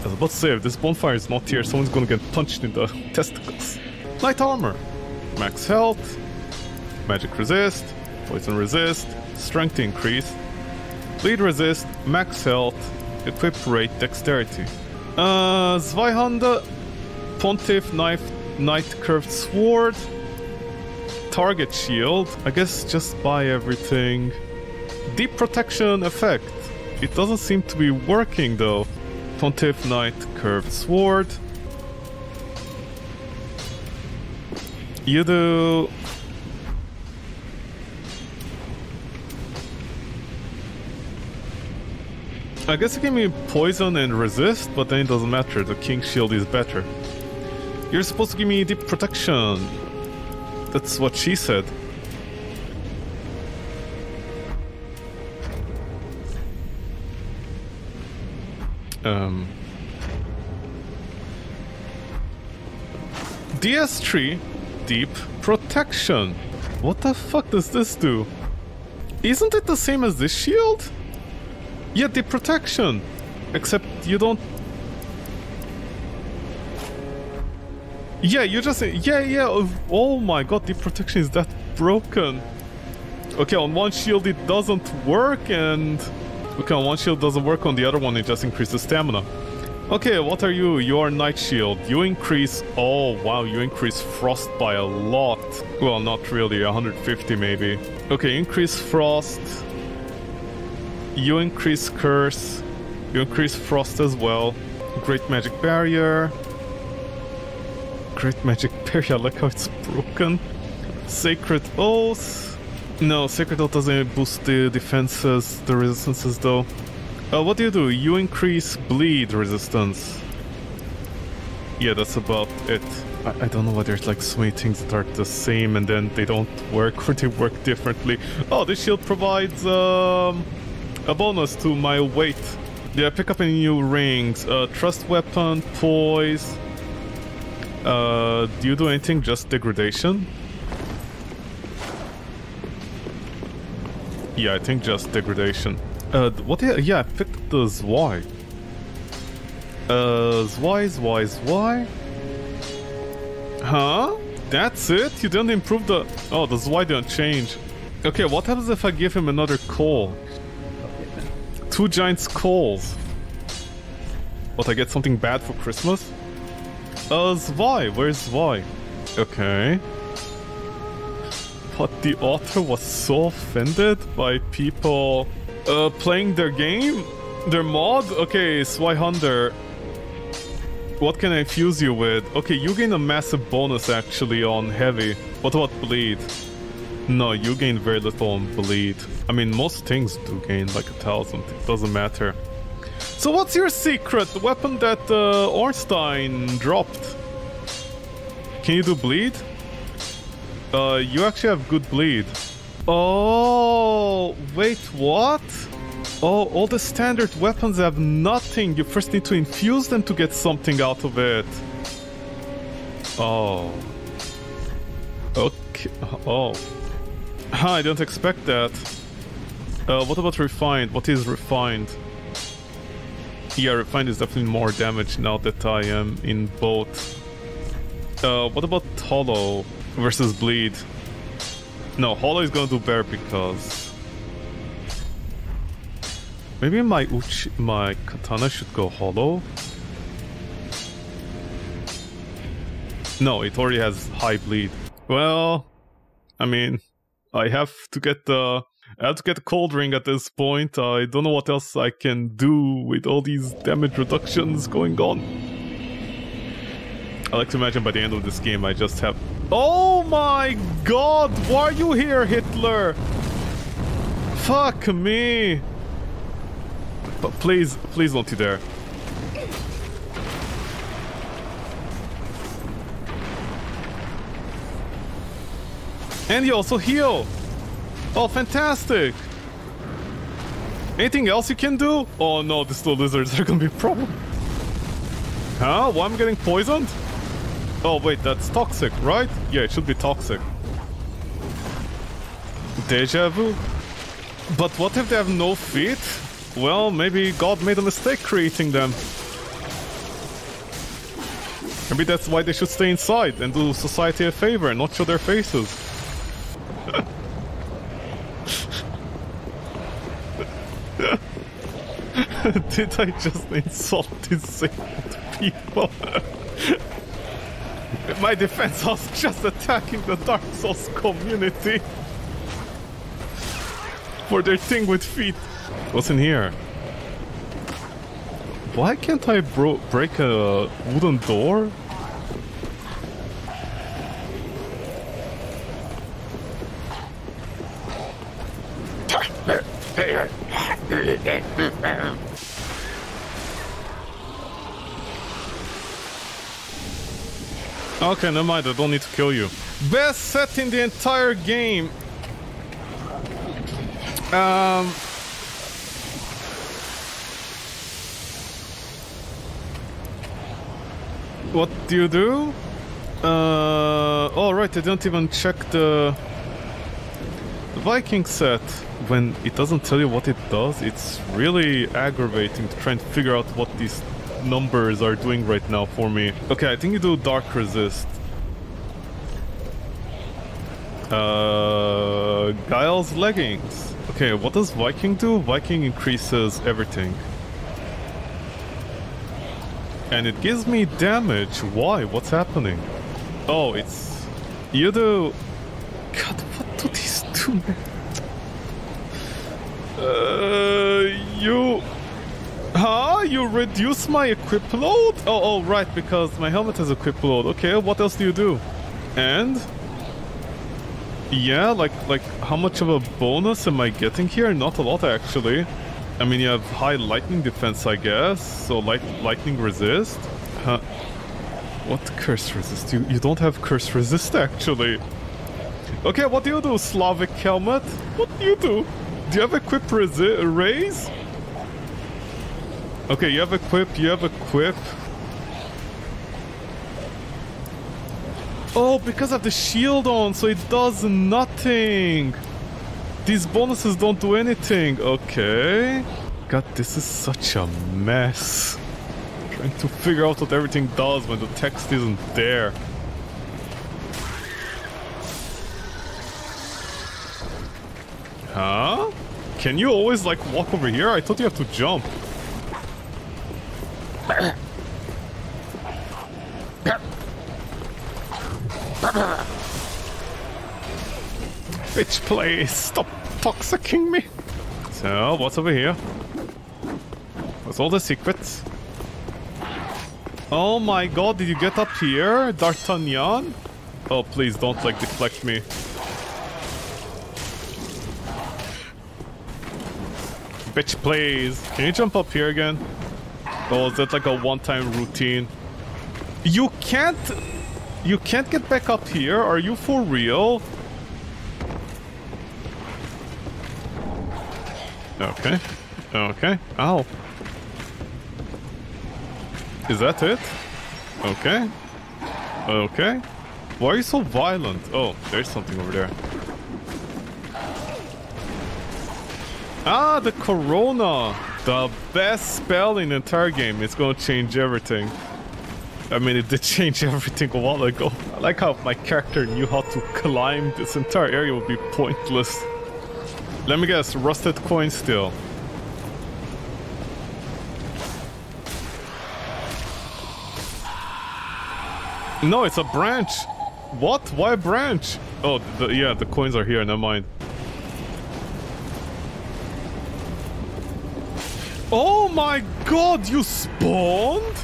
I was about to say, if this bonfire is not here, someone's gonna get punched in the testicles. Light armor. Max health, magic resist, poison resist, strength increase, bleed resist, max health, equip rate, dexterity. Zweihande, Pontiff, knife, knight, curved sword, target shield. I guess just buy everything. Deep protection effect. It doesn't seem to be working though. Pontiff, knight, curved sword. You do... I guess it gave me poison and resist, but then it doesn't matter, the King's Shield is better. You're supposed to give me deep protection. That's what she said. DS3. Deep protection. What the fuck does this do? Isn't it the same as this shield? Yeah, deep protection. Except you don't... Yeah, you just... Yeah. Oh my god, deep protection is that broken. Okay, on one shield it doesn't work and... Okay, on one shield doesn't work, on the other one it just increases stamina. Okay, what are you? You are Night Shield. You increase... Oh, wow, you increase Frost by a lot. Well, not really, 150 maybe. Okay, increase Frost. You increase Curse. You increase Frost as well. Great Magic Barrier. Great Magic Barrier, I like how it's broken. Sacred Oath. No, Sacred Oath doesn't boost the defenses, the resistances though. What do? You increase bleed resistance. Yeah, that's about it. I don't know why there's like so many things that are the same and then they don't work or they work differently. Oh, this shield provides a bonus to my weight. Yeah, pick up any new rings. Trust weapon, poise. Do you do anything? Just degradation? Yeah, I think just degradation. Yeah, I picked the Zwei. Zwei. Huh? That's it? You didn't improve the... Oh, the Zwei didn't change. Okay, what happens if I give him another coal? 2 giant coals. What, I get something bad for Christmas? Zwei, where's Zwei? Okay. But the author was so offended by people... playing their game? Their mod? Okay, Zweihunter. What can I infuse you with? Okay, you gain a massive bonus actually on heavy. What about bleed? No, you gain very little on bleed. I mean, most things do gain like 1,000. It doesn't matter. So what's your secret? The weapon that Ornstein dropped. Can you do bleed? You actually have good bleed. Oh, wait, what? Oh, all the standard weapons have nothing. You first need to infuse them to get something out of it. Oh. Okay. Oh. I don't expect that. What about refined? What is refined? Yeah, refined is definitely more damage now that I am in both. What about hollow versus bleed? No, hollow is gonna do better because maybe my katana should go hollow. No, it already has high bleed. Well, I mean, I have to get Cold Ring at this point. I don't know what else I can do with all these damage reductions going on. I like to imagine by the end of this game I just have... Oh my god! Why are you here, Hitler? Fuck me! But please, please don't you dare. And you also heal! Oh, fantastic! Anything else you can do? Oh no, these little lizards are gonna be a problem. Huh? Why am I getting poisoned? Oh wait, that's toxic, right? Yeah, it should be toxic. Deja vu? But what if they have no feet? Well, maybe God made a mistake creating them. Maybe that's why they should stay inside and do society a favor and not show their faces. Did I just insult disabled people? In my defense, I was just attacking the Dark Souls community for their thing with feet. What's in here? Why can't I break a wooden door? Okay, never mind, I don't need to kill you. Best set in the entire game. What do you do? Oh right, I didn't even check the Viking set. When it doesn't tell you what it does, it's really aggravating to try and figure out what these numbers are doing right now for me. Okay, I think you do Dark Resist. Guile's Leggings. Okay, what does Viking do? Viking increases everything. And it gives me damage. Why? What's happening? Oh, it's... You do... God, what do these do, man? You... Huh? You reduce my equip load? Oh, right, because my helmet has equip load. Okay, what else do you do? And? Yeah, like how much of a bonus am I getting here? Not a lot, actually. I mean, you have high lightning defense, I guess. So lightning resist. Huh. What curse resist? You don't have curse resist, actually. Okay, what do you do, Slavic helmet? What do you do? Do you have equip raise? Okay, you have equip, you have equip. Oh, because I have the shield on, so it does nothing. These bonuses don't do anything. Okay. God, this is such a mess. Trying to figure out what everything does when the text isn't there. Huh? Can you always, like, walk over here? I thought you have to jump. Bitch, please stop toxicking me. So, what's over here? What's all the secrets? Oh my god, did you get up here, D'Artagnan? Oh, please don't, like, deflect me. Bitch, please. Can you jump up here again? Oh, is that like a one-time routine? You can't get back up here? Are you for real? Okay. Okay. Ow. Is that it? Okay. Okay. Why are you so violent? Oh, there's something over there. Ah, the Corona! The best spell in the entire game. It's gonna change everything. I mean, it did change everything a while ago. I like how my character knew how to climb. This entire area would be pointless. Let me guess, rusted coin still. No, it's a branch. What? Why a branch? Oh, yeah, the coins are here, never mind. Oh my god, you spawned?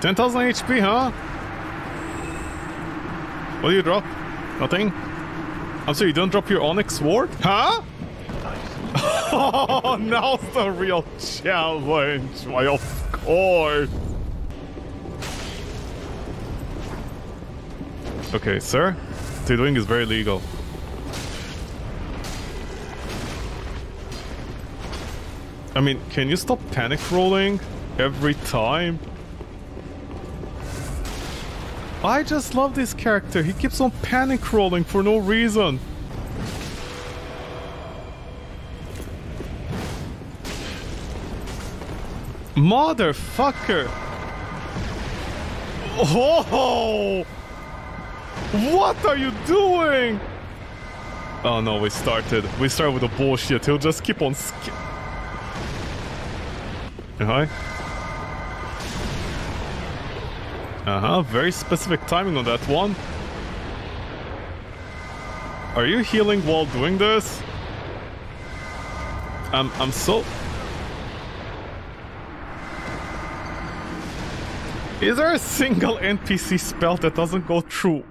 $10,000 HP, huh? What do you drop? Nothing? I'm sorry, you don't drop your onyx sword? Huh? Oh, now's the real challenge. Why, of course. Okay, sir. What you're doing is very legal. I mean, can you stop panic rolling every time? I just love this character. He keeps on panic rolling for no reason. Motherfucker. Oh! What are you doing? Oh no, we started. We started with the bullshit. He'll just keep on skip. Hi. Uh-huh, very specific timing on that one. Are you healing while doing this? I'm so... Is there a single NPC spell that doesn't go through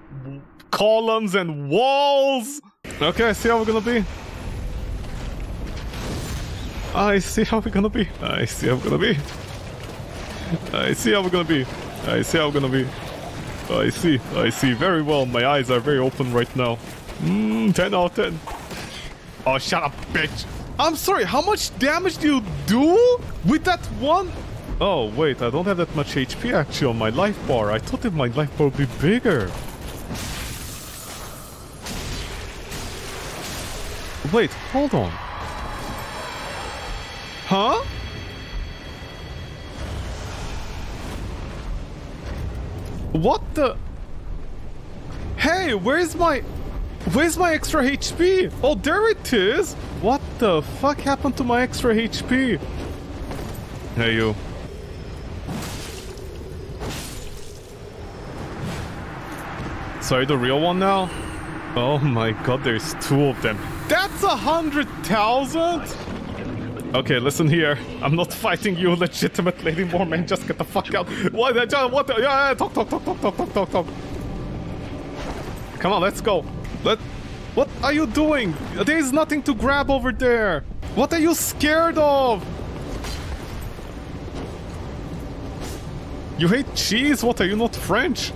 columns and walls? Okay, I see how we're gonna be. I see how we're gonna be. I see how we're gonna be. I see how we're gonna be. I see how we're gonna be. I see very well. My eyes are very open right now. 10 out of 10. Oh, shut up, bitch. I'm sorry, how much damage do you do with that one? Oh, wait, I don't have that much HP actually on my life bar. I thought that my life bar would be bigger. Wait, hold on. Huh? What the? Hey, where's my extra HP? Oh, there it is. What the fuck happened to my extra HP? Hey, you. Sorry, the real one now? Oh my god, there's two of them. That's 100,000? Okay, listen here. I'm not fighting you legitimately anymore, man. Just get the fuck out. What? What? Yeah, talk. Come on, let's go. What are you doing? There's nothing to grab over there. What are you scared of? You hate cheese? What, are you not French?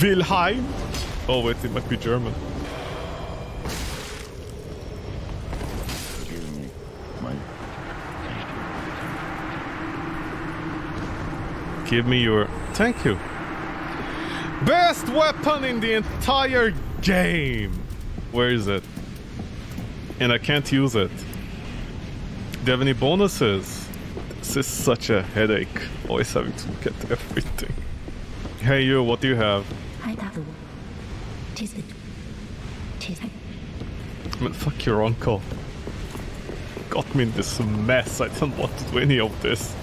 Wilhelm? Oh wait, it might be German. Give me your... Thank you. Best weapon in the entire game! Where is it? And I can't use it. Do you have any bonuses? This is such a headache. Always having to look at everything. Hey you, what do you have? Man, fuck your uncle. Got me in this mess. I don't want to do any of this.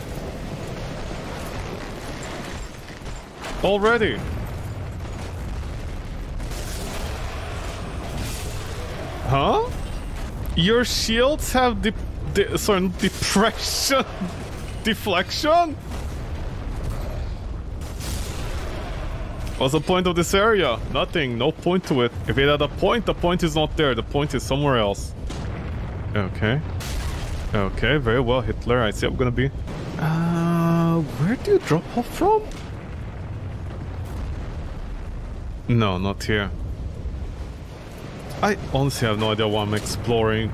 Already! Huh? Your shields have depression? Deflection? What's the point of this area? Nothing, no point to it. If it had a point, the point is not there. The point is somewhere else. Okay. Okay, very well, Hitler. I see how I'm gonna be. Where do you drop off from? No, not here. I honestly have no idea what I'm exploring.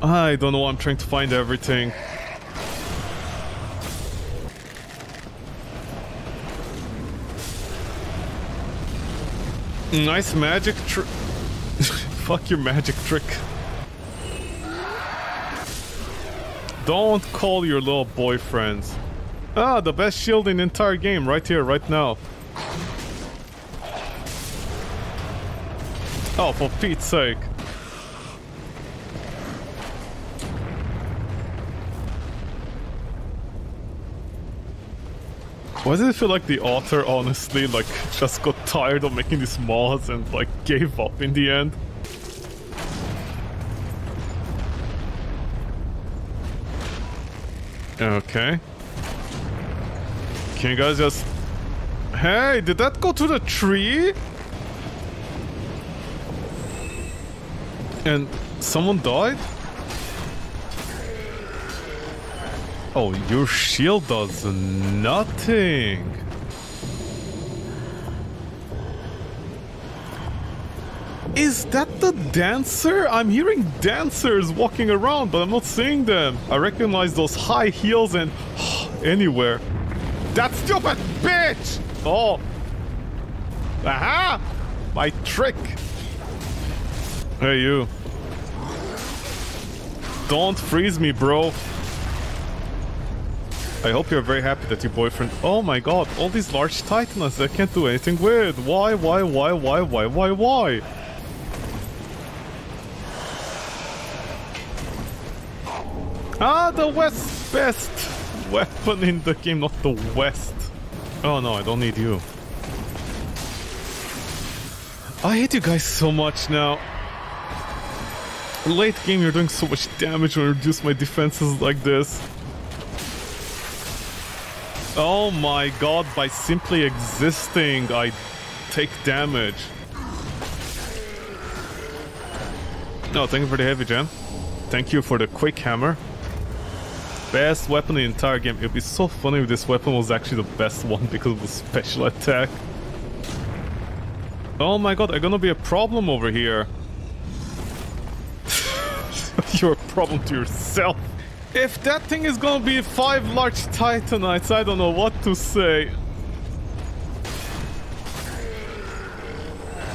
I don't know, I'm trying to find everything. Nice magic trick. Fuck your magic trick. Don't call your little boyfriends. Ah, the best shield in the entire game, right here, right now. Oh, for Pete's sake. Why does it feel like the author, honestly, like, just got tired of making these mods and, like, gave up in the end? Okay. Can you guys just... Hey, did that go to the tree? And someone died? Oh, your shield does nothing. Is that the dancer? I'm hearing dancers walking around, but I'm not seeing them. I recognize those high heels and anywhere. That stupid bitch! Oh. Aha! My trick. Hey, you. Don't freeze me, bro. I hope you're very happy that your boyfriend... Oh my god, all these large titanites I can't do anything with. Why? Ah, the West's best weapon in the game, not the West. Oh no, I don't need you. I hate you guys so much now. Late game, you're doing so much damage when I reduce my defenses like this. Oh my god, by simply existing, I take damage. No, thank you for the heavy gem. Thank you for the quick hammer. Best weapon in the entire game. It'd be so funny if this weapon was actually the best one because of the special attack. Oh my god, I'm gonna be a problem over here. You're a problem to yourself. If that thing is gonna be 5 large titanites, I don't know what to say.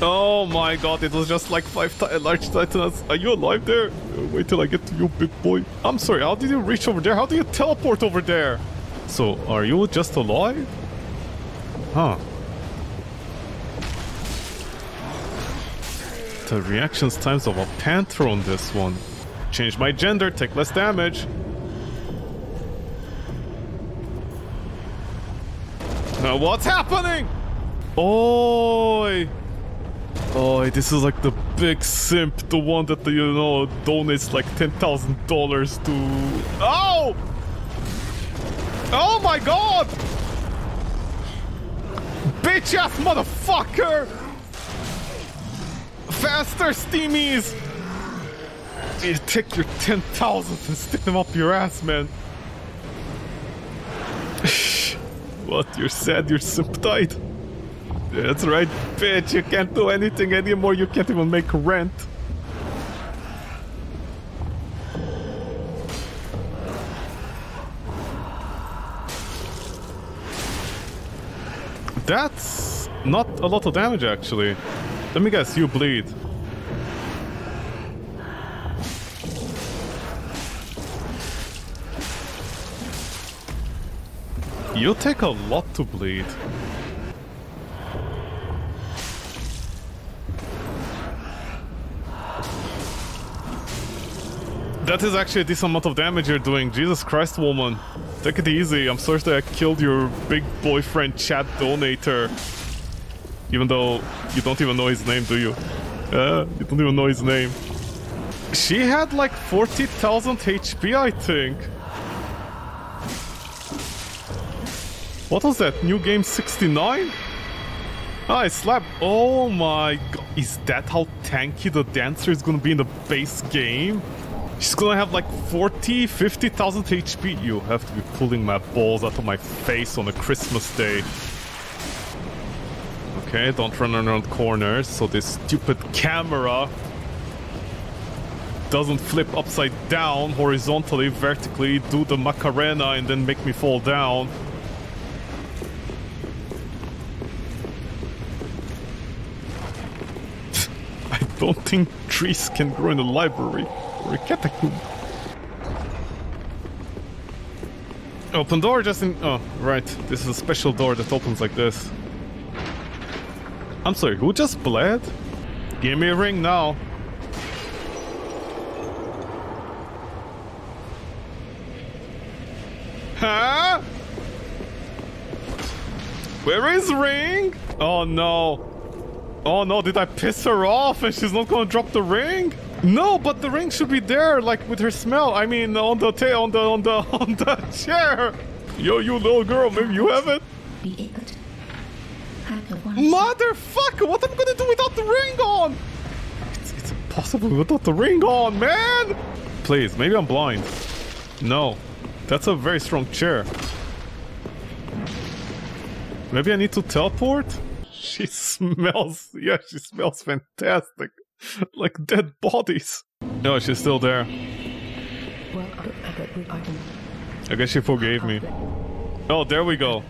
Oh my god, it was just like 5 large titanites. Are you alive there? Wait till I get to you, big boy. I'm sorry, how did you reach over there? How do you teleport over there? So, are you just alive? Huh. The reactions times of a panther on this one. Change my gender, take less damage. Now what's happening? Oi! Oi, this is like the big simp, the one that, you know, donates like $10,000 to... Oh! Oh my god! Bitch ass motherfucker! Faster, steamies! You take your 10,000 and stick them up your ass, man. What? You're sad? You're simp tight? That's right, bitch. You can't do anything anymore. You can't even make rent. That's not a lot of damage, actually. Let me guess. You bleed. You take a lot to bleed. That is actually a decent amount of damage you're doing. Jesus Christ, woman. Take it easy. I'm sorry that I killed your big boyfriend chat donator. Even though you don't even know his name, do you? You don't even know his name. She had like 40,000 HP, I think. What was that? New game 69? Ah, I slapped. Oh my god. Is that how tanky the dancer is gonna be in the base game? She's gonna have like 40, 50,000 HP. You have to be pulling my balls out of my face on a Christmas day. Okay, Okay, don't run around corners so this stupid camera doesn't flip upside down, horizontally, vertically, do the Macarena and then make me fall down. I don't think trees can grow in a library or a catacomb. Open door just in... oh, right. This is a special door that opens like this. I'm sorry, who just bled? Give me a ring now. Huh? Where is ring? Oh no. Oh no, did I piss her off and she's not gonna drop the ring? No, but the ring should be there, like with her smell. I mean, on the tail, on the chair. Yo, you little girl, maybe you have it. Motherfucker, what am I gonna do without the ring on? It's impossible without the ring on, man. Please, maybe I'm blind. No, that's a very strong chair. Maybe I need to teleport. She smells. Yeah, she smells fantastic. Like dead bodies. No, she's still there. I guess she forgave me. Oh, there we go.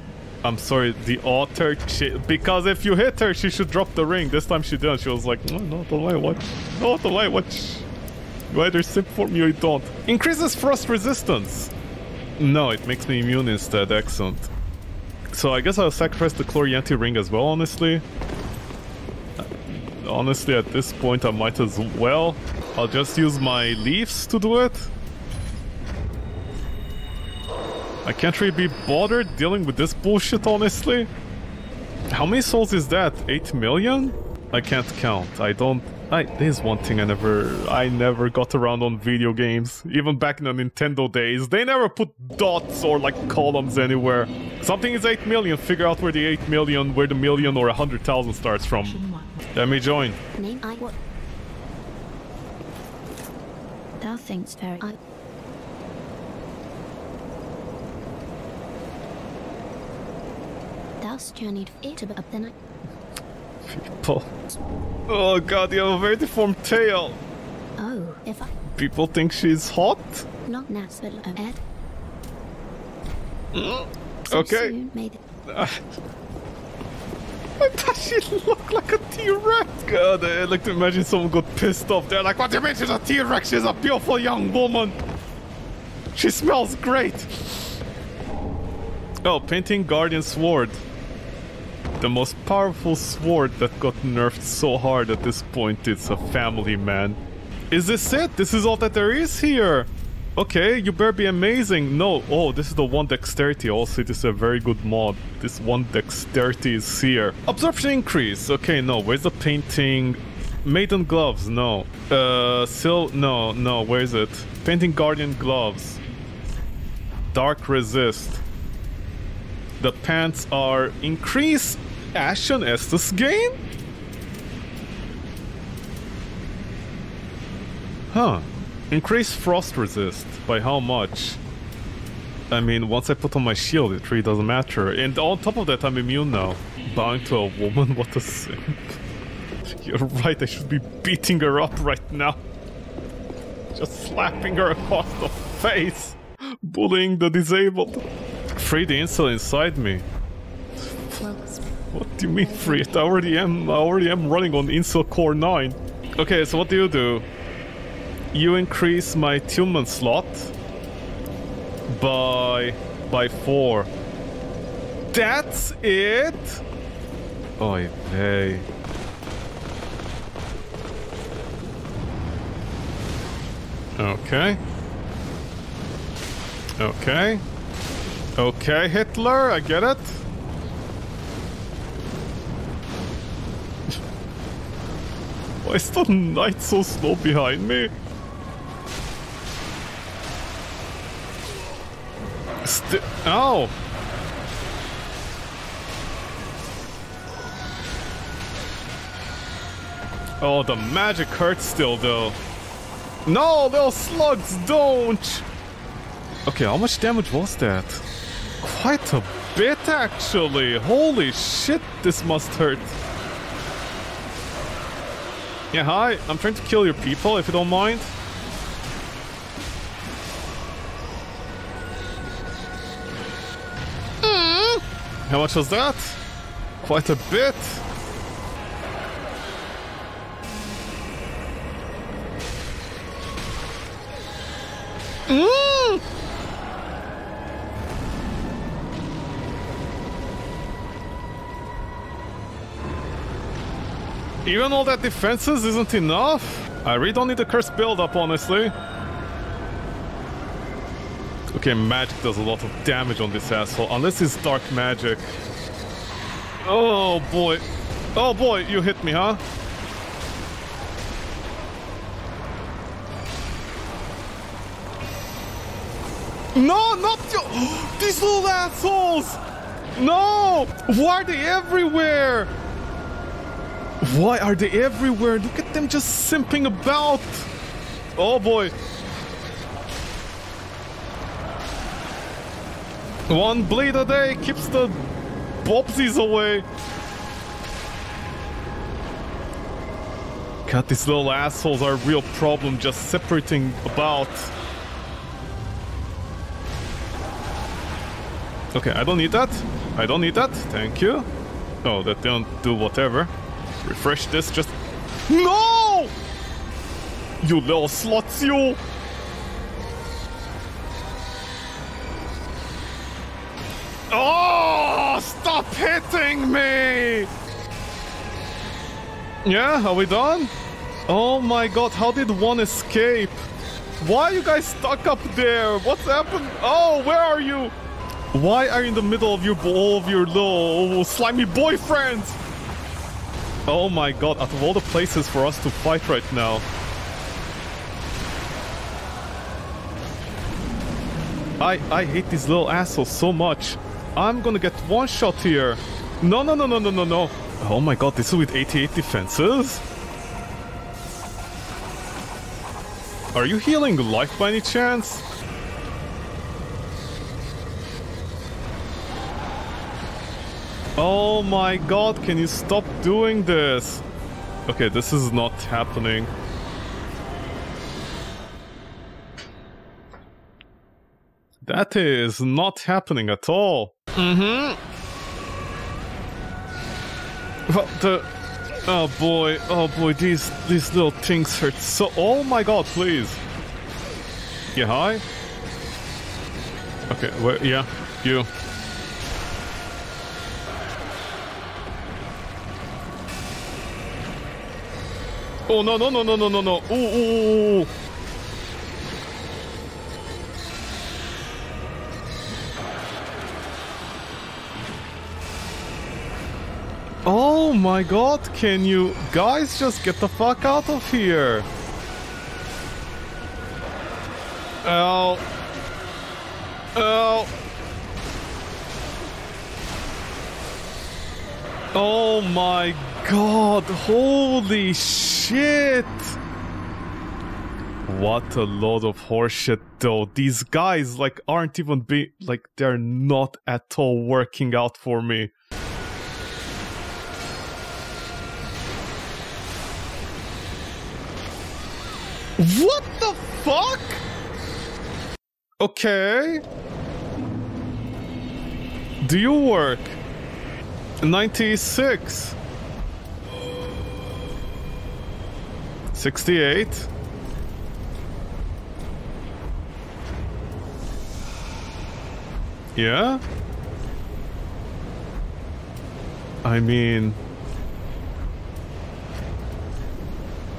I'm sorry, the author... because if you hit her, she should drop the ring. This time she didn't. She was like, no, no, don't lie, watch. No, don't lie, watch. You either sip for me or you don't. Increases frost resistance. No, it makes me immune instead. Excellent. So I guess I'll sacrifice the Chlorianti Ring as well, honestly. Honestly, at this point, I might as well. I'll just use my leaves to do it. I can't really be bothered dealing with this bullshit, honestly. How many souls is that? 8 million? I can't count. There's one thing I never got around on video games. Even back in the Nintendo days, they never put dots or like columns anywhere. Something is 8 million. Figure out where the 8 million, where the million or 100,000 starts from. Let me join. People. Oh god, you have a very deformed tail. Oh, if I... people think she's hot? Not natural, Ed. Okay. I thought she looked like a T-Rex. God, I like to imagine someone got pissed off. They're like, what do you mean she's a T-Rex? She's a beautiful young woman. She smells great. Oh, painting Guardian Sword. The most powerful sword that got nerfed so hard at this point. It's a family, man. Is this it? This is all that there is here. Okay, you better be amazing. No, oh, this is the one dexterity. Also, it is a very good mod. This one dexterity is here. Absorption increase. Okay, no, where's the painting? Maiden gloves, no. No, where is it? Painting Guardian gloves. Dark resist. The pants are increase Ashen Estus gain? Huh. Increase frost resist. By how much? I mean, once I put on my shield, it really doesn't matter. And on top of that, I'm immune now. Bowing to a woman? What a simp. You're right, I should be beating her up right now. Just slapping her across the face. Bullying the disabled. Free the insult inside me. What do you mean, free it? I already am running on insult core 9. Okay, so what do? You increase my attunement slot by 4. That's it? Oy vey. Okay. Okay, Hitler, I get it. Why is the night so slow behind me? Ow! Oh, the magic hurts still, though. No, little slugs, don't! Okay, how much damage was that? Quite a bit, actually. Holy shit, this must hurt. Yeah, hi. I'm trying to kill your people, if you don't mind. Mm. How much was that? Quite a bit. Mm. Even all that defenses isn't enough? I really don't need a curse build-up, honestly. Okay, magic does a lot of damage on this asshole, unless it's dark magic. Oh boy. Oh boy, you hit me, huh? No, not you! These little assholes! No! Why are they everywhere? Why are they everywhere? Look at them just simping about! Oh boy. One bleed a day keeps the Bobsies away. God, these little assholes are a real problem, just separating about. Okay, I don't need that. I don't need that. Thank you. Oh, that don't do whatever. Refresh this, just... No! You little sluts, you! Oh! Stop hitting me! Yeah, are we done? Oh my god, how did one escape? Why are you guys stuck up there? What's happened? Oh, where are you? Why are you in the middle of all of your little slimy boyfriends? Oh my god, out of all the places for us to fight right now. I hate these little assholes so much. I'm gonna get one shot here. No, no, no, no, no, no, no. Oh my god, this is with 88 defenses? Are you healing life by any chance? Oh my god, can you stop doing this? Okay, this is not happening. That is not happening at all. Mm-hmm. Well, oh boy, these little things hurt so... Oh my god, please. Yeah, hi? Okay, well, yeah, you. Oh no no no no no no no! Ooh, ooh, ooh. Oh my god! Can you guys just get the fuck out of here? Ow! Ow! Oh my god, holy shit! What a load of horseshit though. These guys like aren't even they're not at all working out for me. What the fuck? Okay. Do you work? 96. 68. Yeah? I mean...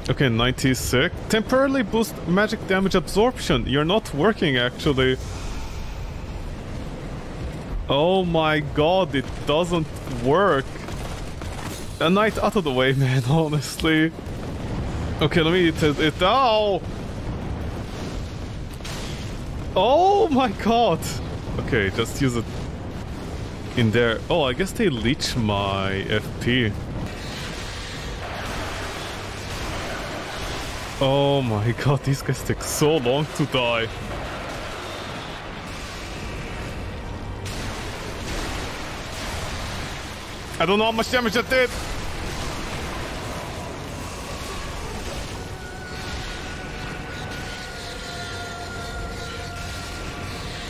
Okay, 96. Temporarily boost magic damage absorption. You're not working, actually. Oh my god, it doesn't work. A night out of the way, man, honestly. Okay, let me eat it. Ow! Oh my god! Okay, just use it in there. Oh, I guess they leech my FP. Oh my god, these guys take so long to die. I don't know how much damage that did.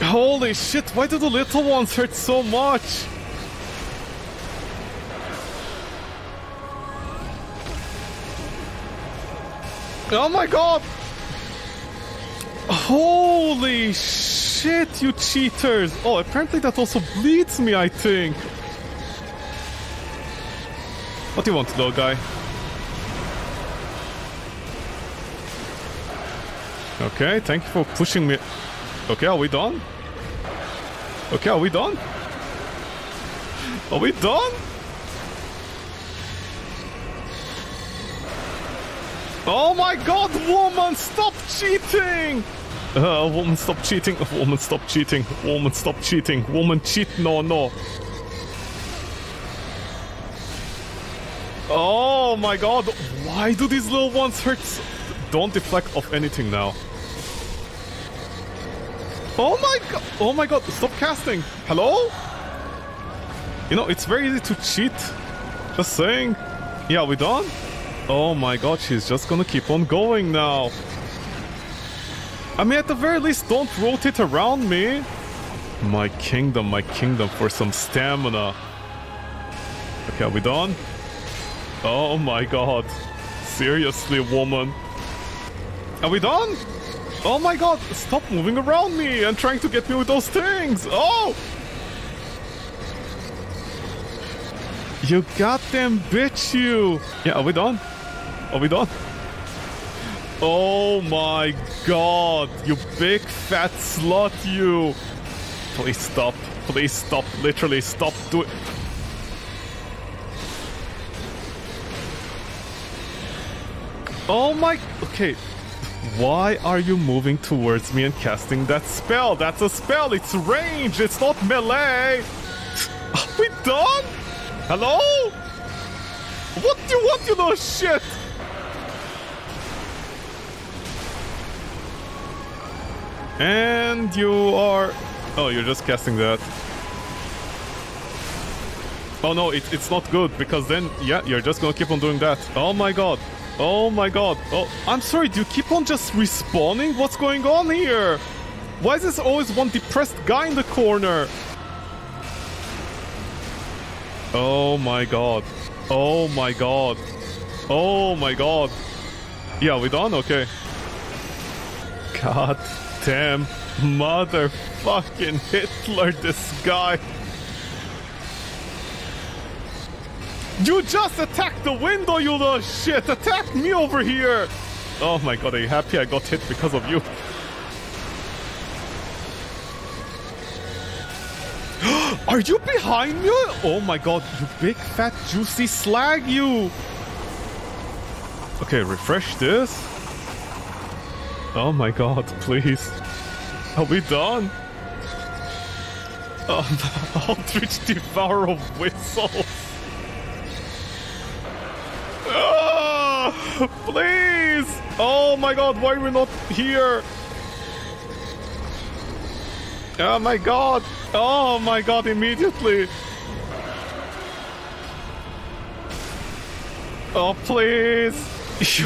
Holy shit, why do the little ones hurt so much? Oh my god! Holy shit, you cheaters! Oh, apparently that also bleeds me, I think. What do you want, though, guy? Okay, thank you for pushing me. Okay, are we done? Okay, are we done? Are we done? Oh my god, woman, stop cheating! Woman, stop cheating. Woman, stop cheating. Woman, stop cheating. Woman, cheat. No, no. Oh my god, why do these little ones hurt? Don't deflect off anything now. Oh my god. Oh my god, stop casting. Hello? You know, it's very easy to cheat. Just saying. Yeah, we done? Oh my god, she's just gonna keep on going now. I mean, at the very least, don't rotate around me. My kingdom for some stamina. Okay, are we done? Oh my god. Seriously, woman. Are we done? Oh my god, stop moving around me and trying to get me with those things. Oh! You goddamn bitch, you! Yeah, are we done? Are we done? Oh my god, you big fat slut, you! Please stop, literally stop doing. Oh my. Okay. Why are you moving towards me and casting that spell? That's a spell, it's range, it's not melee! Are we done? Hello? What do you want, you little shit? And you are. Oh, you're just casting that. Oh no, it's not good because then, yeah, you're just gonna keep on doing that. Oh my god. Oh my god. Oh, I'm sorry, do you keep on just respawning? What's going on here? Why is this always one depressed guy in the corner? Oh my god. Oh my god. Oh my god. Yeah, we done? Okay. God damn motherfucking Hitler, this guy. You just attacked the window, you little shit! Attack me over here! Oh my god, are you happy I got hit because of you? Are you behind me? Oh my god, you big fat juicy slag, you! Okay, refresh this. Oh my god, please. Are we done? Oh, Aldrich Devourer of Whistles. Please! Oh my god, why are we not here? Oh my god! Oh my god, immediately! Oh please!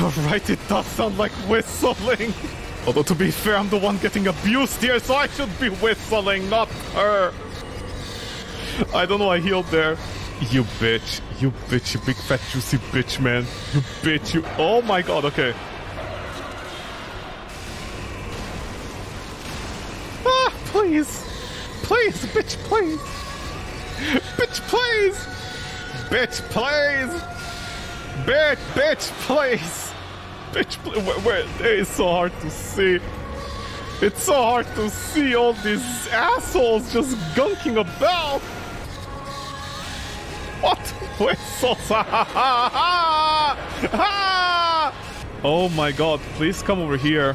You're right, it does sound like whistling! Although to be fair, I'm the one getting abused here, so I should be whistling, not her! I don't know, I healed there. You bitch, you bitch, you big fat juicy bitch, man. You bitch, you. Oh my god, okay. Ah, please. Please, bitch, please. Bitch, please. Bitch, please. Bitch, bitch, please. Bitch, please. Where? It's so hard to see. It's so hard to see all these assholes just gunking about. What? Whistles! Ha ha ha ha! Oh my god, please come over here.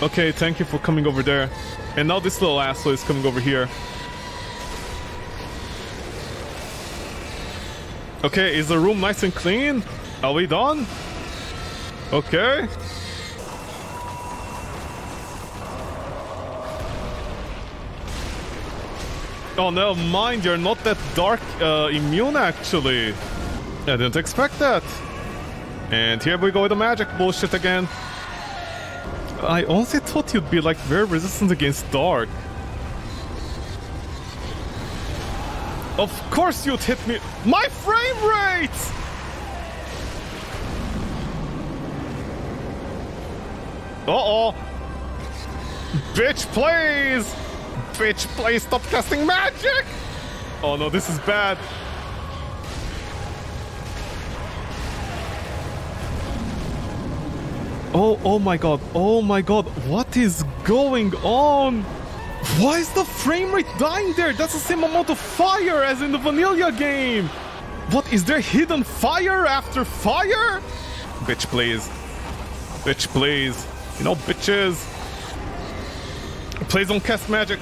Okay, thank you for coming over there. And now this little asshole is coming over here. Okay, is the room nice and clean? Are we done? Okay. Oh, never mind, you're not that dark immune, actually. I didn't expect that. And here we go with the magic bullshit again. I honestly thought you'd be like very resistant against dark. Of course you'd hit me. My frame rate! Uh-oh. Bitch, please! Bitch, please stop casting magic! Oh no, this is bad. Oh, oh my god, oh my god, what is going on? Why is the frame rate dying there? That's the same amount of fire as in the vanilla game. What, is there hidden fire after fire? Bitch, please. Bitch, please. You know, bitches. Please don't cast magic.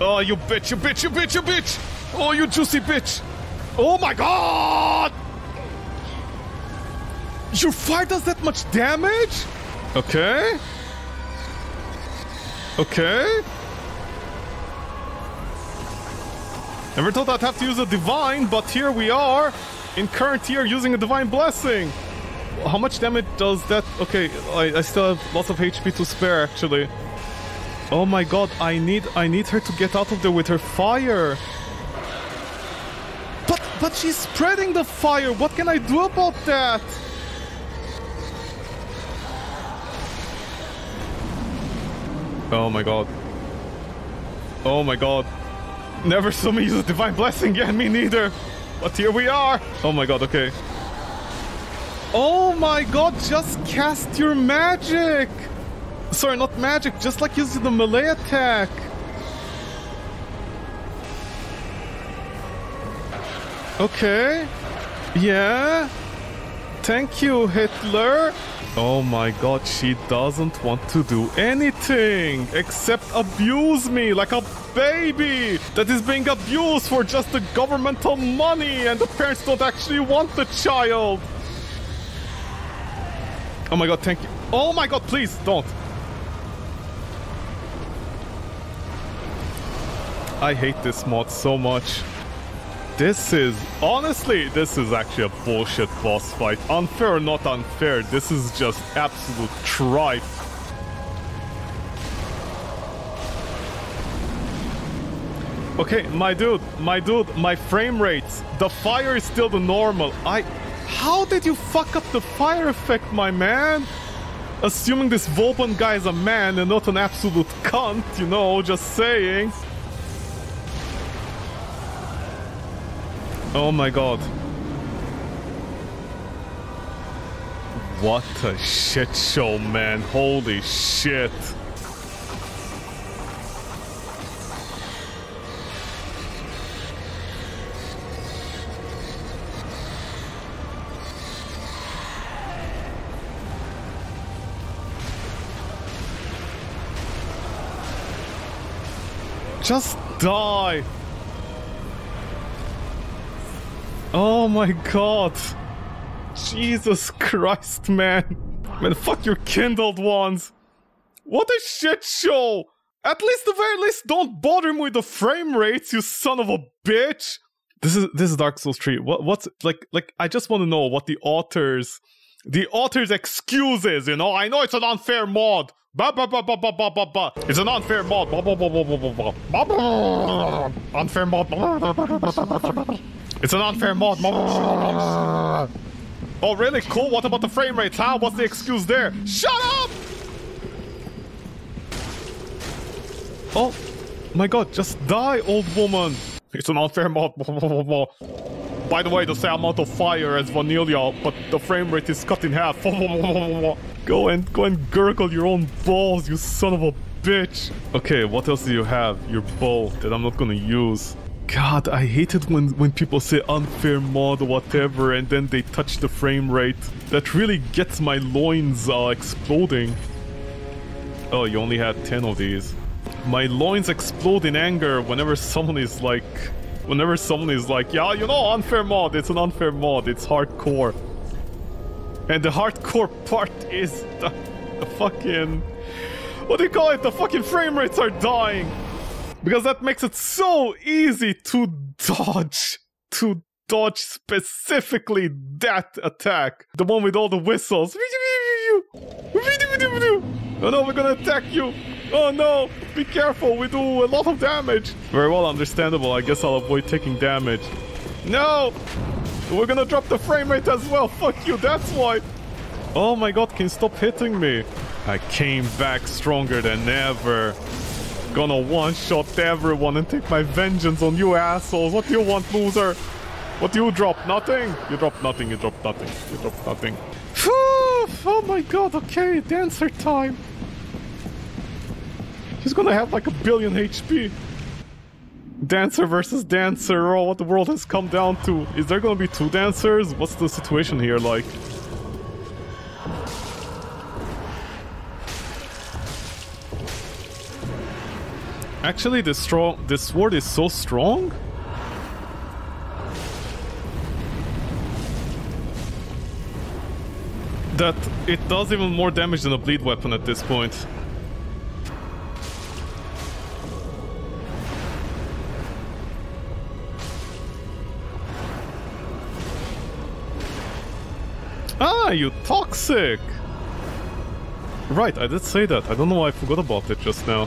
Oh, you bitch, you bitch, you bitch, you bitch. Oh, you juicy bitch. Oh my god! Your fire does that much damage? Okay. Okay. Never thought I'd have to use a divine, but here we are in current year using a divine blessing. How much damage does that? Okay, I still have lots of HP to spare actually. Oh my god, I need her to get out of there with her fire. But she's spreading the fire. What can I do about that? Oh my god. Oh my god. Never saw me use a divine blessing again, me neither. But here we are. Oh my god, okay. Oh my god, just cast your magic. Sorry, not magic, just like using the melee attack. Okay. Yeah. Thank you, Hitler. Oh my god, she doesn't want to do anything except abuse me like a baby that is being abused for just the governmental money and the parents don't actually want the child. Oh my god, thank you. Oh my god, please don't. I hate this mod so much. This is, honestly, this is actually a bullshit boss fight. Unfair or not unfair, this is just absolute tripe. Okay, my dude, my frame rates. The fire is still the normal. How did you fuck up the fire effect, my man? Assuming this Vauban guy is a man and not an absolute cunt, you know, just saying. Oh my god. What a shit show, man. Holy shit. Just die. Oh my god. Jesus Christ, man. Man, fuck your kindled ones. What a shit show. At least, the very least, don't bother me with the frame rates, you son of a bitch. This is Dark Souls 3. What's like I just want to know what the author's excuse is, you know? I know it's an unfair mod. Ba ba ba ba ba ba ba ba. It's an unfair mod. Ba ba ba ba ba ba ba. Unfair mod. It's an unfair mod. Oh, really? Cool. What about the frame rates, huh? What's the excuse there? Shut up! Oh, my god. Just die, old woman. It's an unfair mod. By the way, the same amount of fire as vanilla, but the frame rate is cut in half. Go and gurgle your own balls, you son of a bitch. Okay, what else do you have? Your bow that I'm not gonna use. God, I hate it when people say unfair mod or whatever and then they touch the frame rate. That really gets my loins exploding. Oh, you only had 10 of these. My loins explode in anger whenever someone is like, yeah, you know, unfair mod, it's an unfair mod, it's hardcore. And the hardcore part is the fucking... what do you call it? The fucking frame rates are dying. Because that makes it so easy to dodge specifically that attack. The one with all the whistles. Oh no, we're gonna attack you! Oh no! Be careful, we do a lot of damage! Very well, understandable. I guess I'll avoid taking damage. No! We're gonna drop the frame rate as well! Fuck you, that's why! Oh my god, can you stop hitting me? I came back stronger than ever. Gonna one-shot everyone and take my vengeance on you assholes. What do you want, loser? What do you drop? Nothing? You drop nothing, you drop nothing, you drop nothing. Oh my god, okay, dancer time. He's gonna have like 1 billion HP. Dancer versus dancer, oh, what the world has come down to. Is there gonna be 2 dancers? What's the situation here like? Actually, this sword is so strong. That it does even more damage than a bleed weapon at this point. Ah, you toxic! Right, I did say that. I don't know why I forgot about it just now.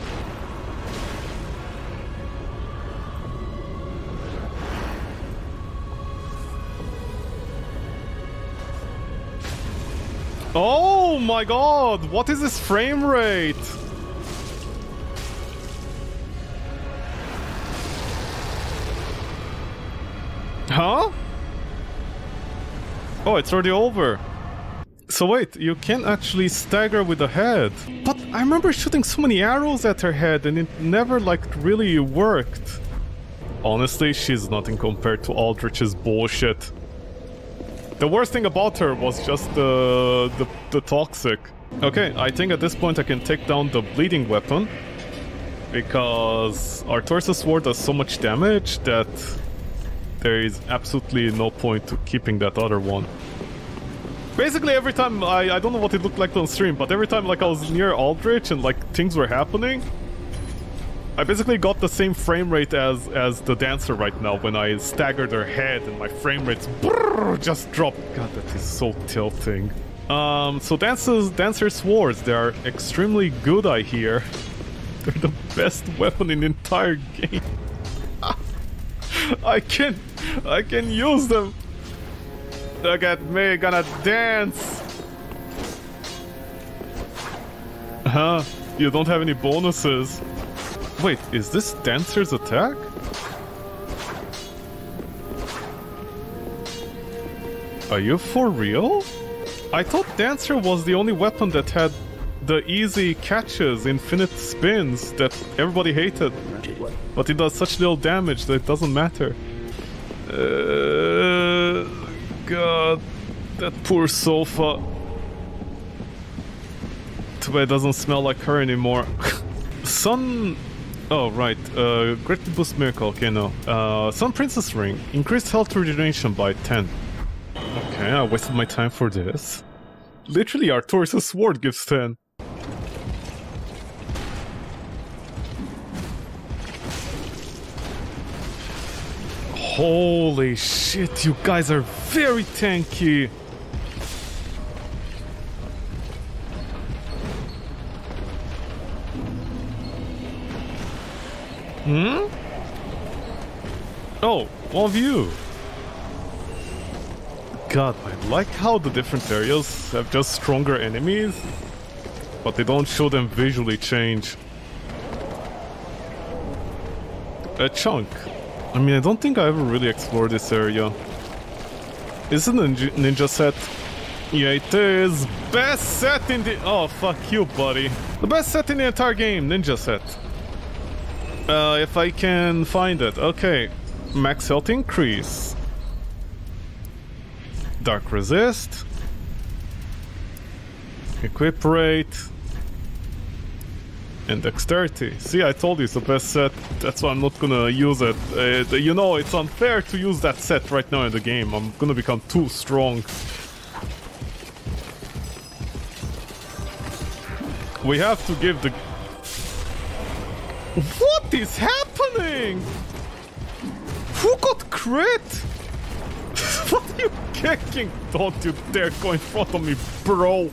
Oh my god, what is this frame rate? Huh? Oh, it's already over. So wait, you can actually stagger with the head. But I remember shooting so many arrows at her head and it never like really worked. Honestly, she's nothing compared to Aldrich's bullshit. The worst thing about her was just the toxic. Okay, I think at this point I can take down the bleeding weapon. Because Artorias' sword does so much damage that there is absolutely no point to keeping that other one. Basically every time, I don't know what it looked like on stream, but every time like I was near Aldrich and like things were happening, I basically got the same frame rate as the dancer right now when I staggered her head and my frame rates just dropped. God, that is so tilting. So dancer swords, they are extremely good, I hear. They're the best weapon in the entire game. I can use them. Look at me, gonna dance. Huh? You don't have any bonuses. Wait, is this dancer's attack? Are you for real? I thought dancer was the only weapon that had the easy catches, infinite spins that everybody hated. But it does such little damage that it doesn't matter. God, that poor sofa. Too bad it doesn't smell like her anymore. Sun... Oh, right. Greatly boost miracle. Okay, no. Sun Princess Ring. Increased health regeneration by 10. Okay, I wasted my time for this. Literally, Artorias' sword gives 10. Holy shit, you guys are very tanky! Hmm? Oh, one of you. God, I like how the different areas have just stronger enemies, but they don't show them visually change. A chunk. I mean, I don't think I ever really explored this area. Is it a ninja set? Yeah, it is. Best set in the... Oh, fuck you, buddy. The best set in the entire game, ninja set. If I can find it. Okay. Max health increase. Dark resist. Equip rate. And dexterity. See, I told you it's the best set. That's why I'm not gonna use it. You know, it's unfair to use that set right now in the game. I'm gonna become too strong. We have to give the... What is happening? Who got crit? What are you kicking? Don't you dare go in front of me, bro.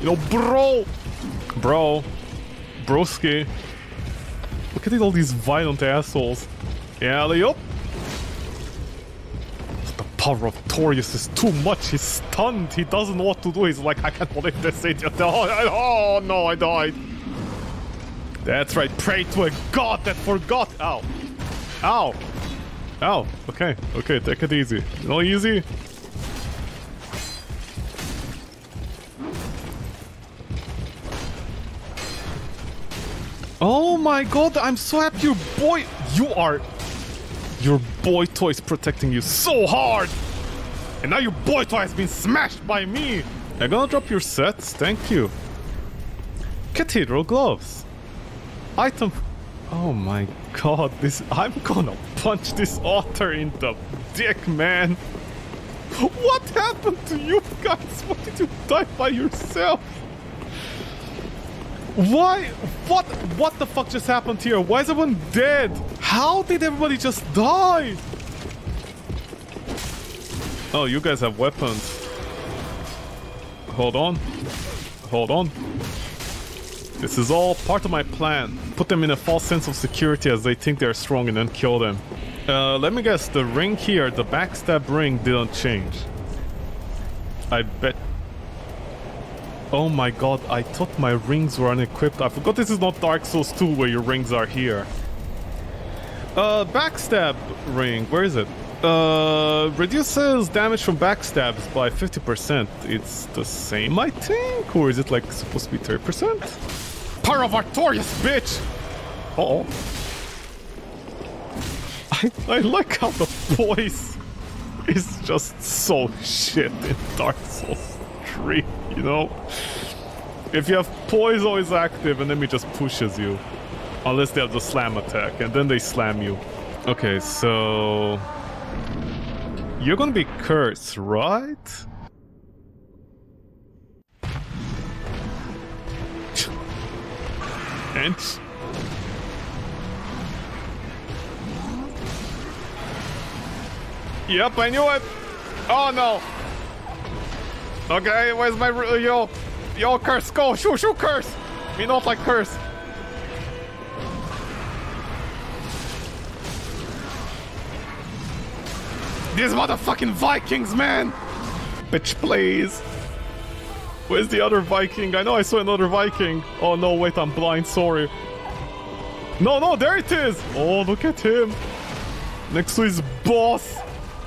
You know, bro. Bro. Broski. Look at all these violent assholes. Yeah, they up. The power of Artorias is too much. He's stunned. He doesn't know what to do. He's like, I can't believe this. Oh no, I died. That's right. Pray to a god that forgot. Ow. Ow. Ow. Okay. Okay, take it easy. No easy. Oh my god, I'm so happy your boy... You are... Your boy toy is protecting you so hard! And now your boy toy has been smashed by me! I'm gonna drop your sets, thank you. Cathedral gloves. Item... Oh my god, this... I'm gonna punch this author in the dick, man! What happened to you guys? Why did you die by yourself? Why? What the fuck just happened here? Why is everyone dead? How did everybody just die? Oh, you guys have weapons. Hold on. Hold on. This is all part of my plan. Put them in a false sense of security as they think they're strong and then kill them. Let me guess, the ring here, the backstab ring, didn't change. I bet... Oh my god, I thought my rings were unequipped. I forgot this is not Dark Souls 2 where your rings are here. Backstab ring, where is it? Reduces damage from backstabs by 50%. It's the same, I think? Or is it like supposed to be 30%? Power of Artorias, bitch! Uh-oh. I like how the voice is just so shit in Dark Souls 3. You know, if you have poise always active, an enemy just pushes you, unless they have the slam attack, and then they slam you. Okay, so you're gonna be cursed, right? And yep, I knew it. Oh no. Okay, where's my yo curse? Go shoot curse. Me not like curse. These motherfucking Vikings, man. Bitch, please. Where's the other Viking? I know I saw another Viking. Oh no, wait, I'm blind. Sorry. No, there it is. Oh, look at him. Next to his boss.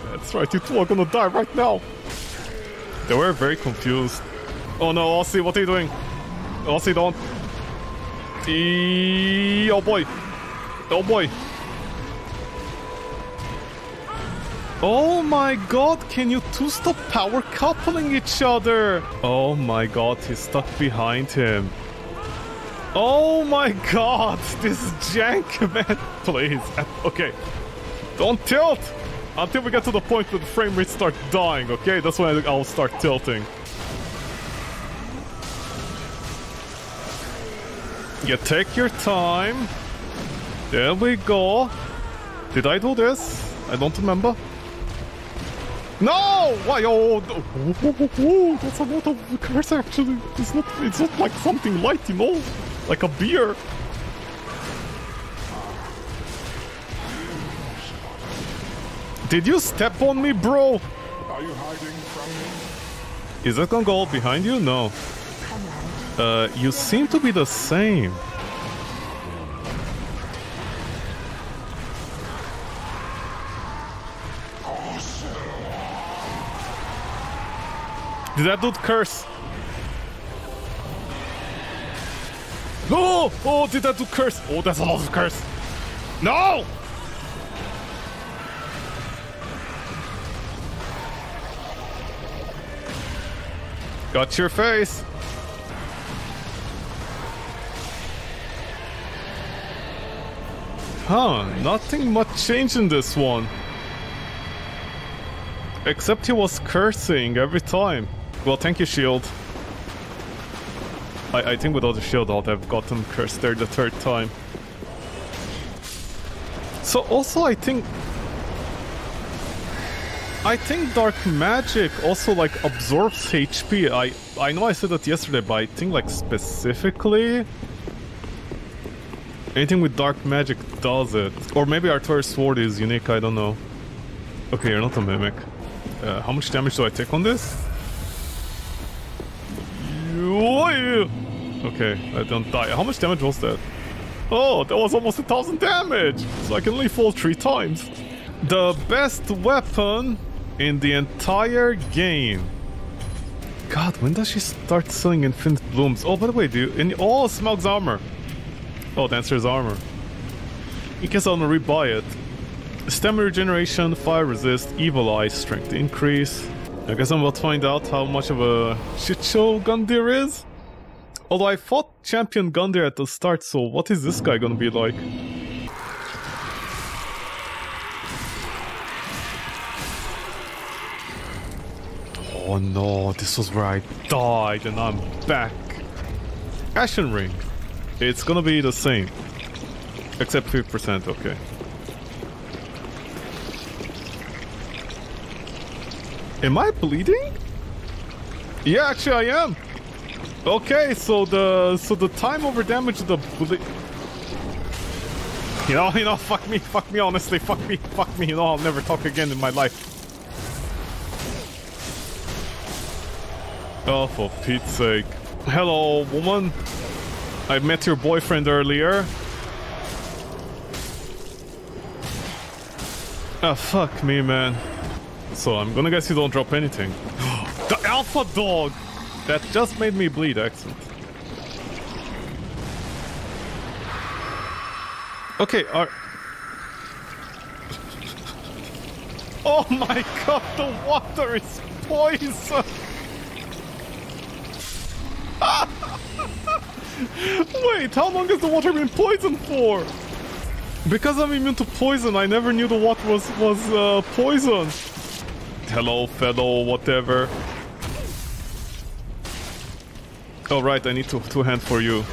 That's right. You two are gonna die right now. They were very confused. Oh no, Aussie, what are you doing? Aussie, don't. Oh boy. Oh boy. Oh my god, can you two stop power coupling each other? Oh my god, he's stuck behind him. Oh my god, this is jank, man. Please. Okay. Don't tilt. Until we get to the point where the frame rates start dying, okay? That's when I'll start tilting. You take your time. There we go. Did I do this? I don't remember. No! Why? Oh, that's a lot of curse, actually. It's not like something light, you know? Like a beer. Did you step on me, bro? Are you hiding from me? Is that gonna go all behind you? No. You seem to be the same. Did that dude curse? No! Oh, did that dude curse? Oh, that's a lot of curse. No! Got your face. Huh, nothing much changed in this one. Except he was cursing every time. Well, thank you, shield. I think without the shield, I would have gotten cursed there the third time. So also, I think... I think Dark Magic also, like, absorbs HP. I know I said that yesterday, but I think, like, specifically... anything with Dark Magic does it. Or maybe Artorias Sword is unique, I don't know. Okay, you're not a mimic. How much damage do I take on this? Okay, I don't die. How much damage was that? Oh, that was almost 1,000 damage! So I can only fall 3 times. The best weapon in the entire game. God, when does she start selling infinite blooms? Oh, by the way, do you... oh, Smelk's Hammer. Oh, the answer is armor. In case I want to rebuy it. Stamina regeneration, fire resist, evil eye, strength increase. I guess I'm about to find out how much of a shit show Gundyr is. Although I fought champion Gundyr at the start, so what is this guy gonna be like? Oh no, this was where I died and I'm back. Ashen Ring. It's gonna be the same. Except 50%, okay. Am I bleeding? Yeah, actually I am. Okay, so the time over damage of the bleed. You know, fuck me, honestly, fuck me, you know, I'll never talk again in my life. Oh, for Pete's sake. Hello, woman. I met your boyfriend earlier. Ah, fuck me, man. So, I'm gonna guess you don't drop anything. The alpha dog! That just made me bleed, accent. Okay, our... oh my god, the water is poison! Wait, how long has the water been poisoned for? Because I'm immune to poison, I never knew the water was poison. Hello, fellow, whatever. Oh, right, I need two hand for you.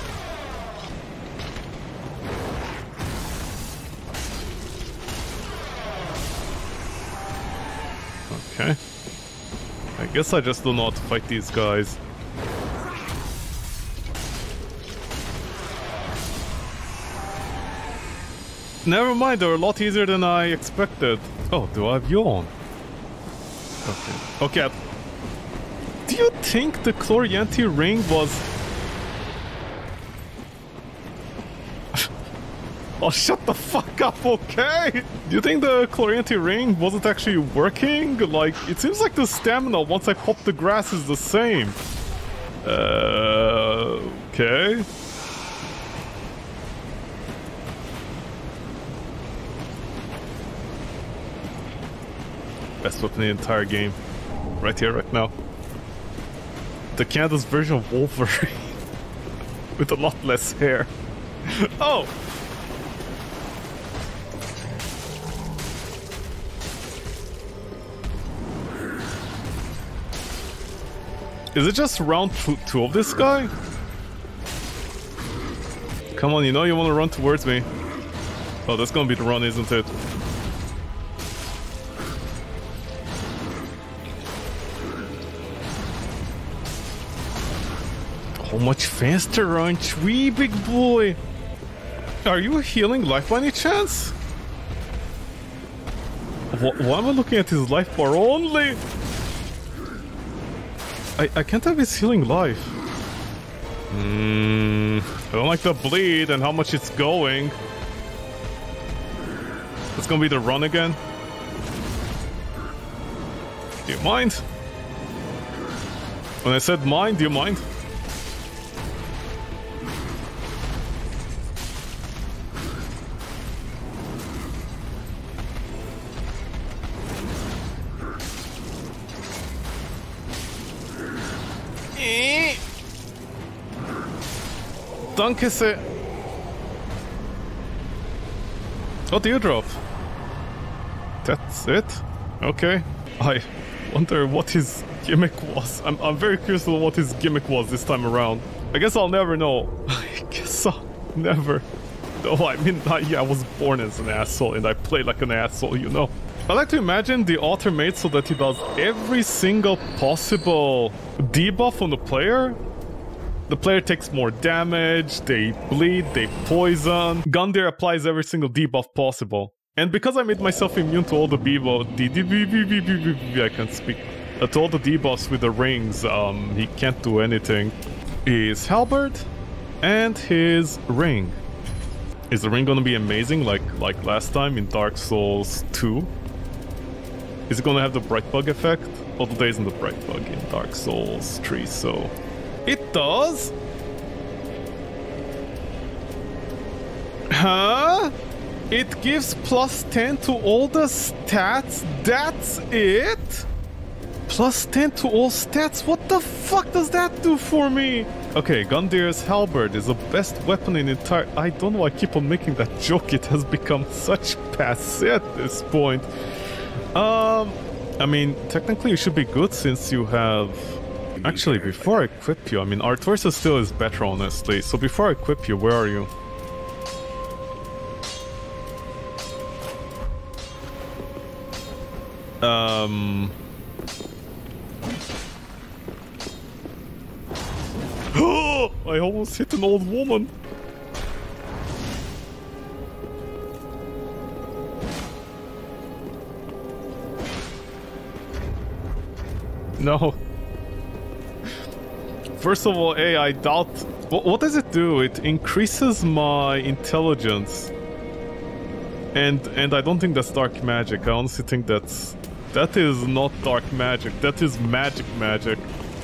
Okay. I guess I just do not fight these guys. Never mind, they're a lot easier than I expected. Oh, do I have Yhorm? Okay. Okay. Do you think the Chlorianti Ring was... oh, shut the fuck up, okay? Do you think the Chlorianti Ring wasn't actually working? Like, it seems like the stamina once I pop the grass is the same. Okay. Best weapon in the entire game. Right here, right now. The Canada's version of Wolverine. With a lot less hair. Oh! Is it just round 2 of this guy? Come on, you know you want to run towards me. Oh, that's gonna be the run, isn't it? Much faster, aren't we, big boy? Are you healing life by any chance? Why am I looking at his life bar only? I can't have his healing life. I don't like the bleed and how much it's going. It's gonna be the run again. Do you mind? When I said mind, do you mind? Danke se. What do you drop? That's it? Okay. I wonder what his gimmick was. I'm very curious about what his gimmick was this time around. I guess I'll never know. No, I mean, yeah, I was born as an asshole and I play like an asshole, you know. I like to imagine the author made so that he does every single possible debuff on the player. The player takes more damage, they bleed, they poison. Gundyr applies every single debuff possible. And because I made myself immune to all the debuffs with the rings, he can't do anything. His halberd and his ring. Is the ring gonna be amazing like last time in Dark Souls 2? Is it gonna have the bright bug effect? Although there isn't a bright bug in Dark Souls 3, so... It does? Huh? It gives +10 to all the stats? That's it? +10 to all stats? What the fuck does that do for me? Okay, Gundyr's halberd is the best weapon in entire... I don't know why I keep on making that joke. It has become such passé at this point. I mean, technically you should be good since you have... Actually, before I equip you, I mean, Artorias still is better, honestly. So before I equip you, where are you? I almost hit an old woman. No. First of all, A, I doubt... What does it do? It increases my intelligence. And I don't think that's dark magic. I honestly think that's... That is not dark magic. That is magic.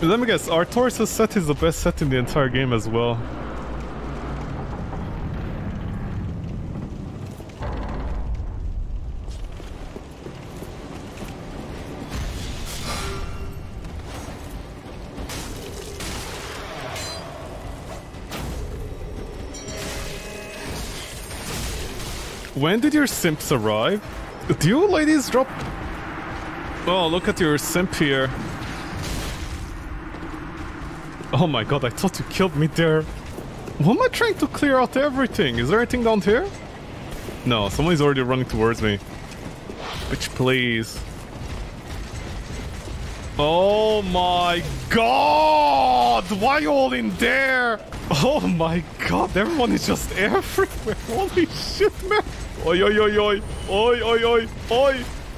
Let me guess, Artorias' set is the best set in the entire game as well. When did your simps arrive? Do you ladies drop... Oh, look at your simp here. Oh my god, I thought you killed me there. Why am I trying to clear out everything? Is there anything down here? No, somebody's already running towards me. Bitch, please. Oh my god! Why are you all in there? Oh my god, everyone is just everywhere. Holy shit, man. Oi, oi, oi, oi. Oi, oi, oi.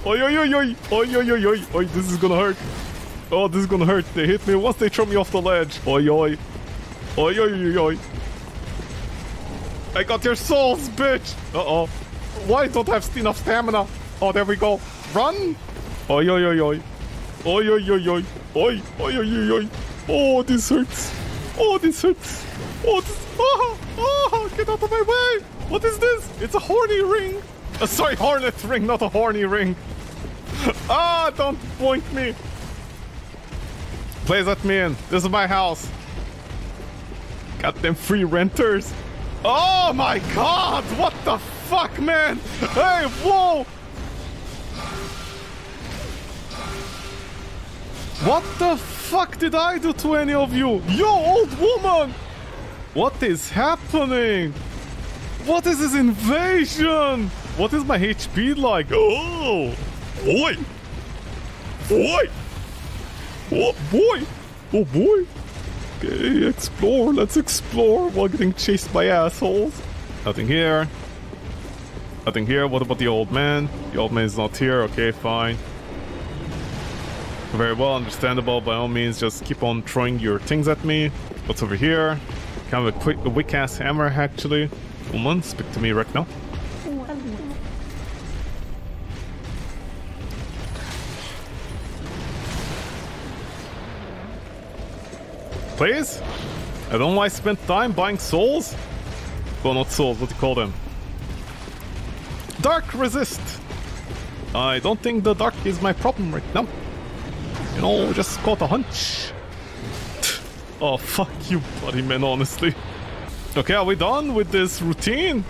Oi, oi, oi, oi. Oi, oi, oi, oi. Oi, this is gonna hurt. Oh, this is gonna hurt. They hit me once they throw me off the ledge. Oi, oi. Oi, oi, oi, oi. I got your souls, bitch. Uh-oh. Why don't I have enough stamina? Oh, there we go. Run. Oi, oi, oi, oi. Oi, oi, oi, oi. Oi, oi, oi, oi. Oh, this hurts. Oh, this hurts. Oh, this... Oh, oh, get out of my way. What is this? It's a horny ring. Sorry, hornet ring, not a horny ring. Ah, don't point me. Please let me in. This is my house. Goddamn free renters. Oh my god! What the fuck, man? Hey, whoa! What the fuck did I do to any of you? Yo, old woman! What is happening? What is this invasion? What is my HP like? Oh! Oi! Oi! Oh boy! Oh boy! Okay, explore, let's explore while getting chased by assholes. Nothing here. Nothing here. What about the old man? The old man is not here. Okay, fine. Very well, understandable. By all means, just keep on throwing your things at me. What's over here? Kind of a weak ass hammer, actually. Woman, speak to me right now. Please? I don't know why I spent time buying souls. Well, not souls, what do you call them? Dark resist! I don't think the dark is my problem right now. You know, just caught a hunch. Oh, fuck you, bloody man, honestly. Okay, are we done with this routine?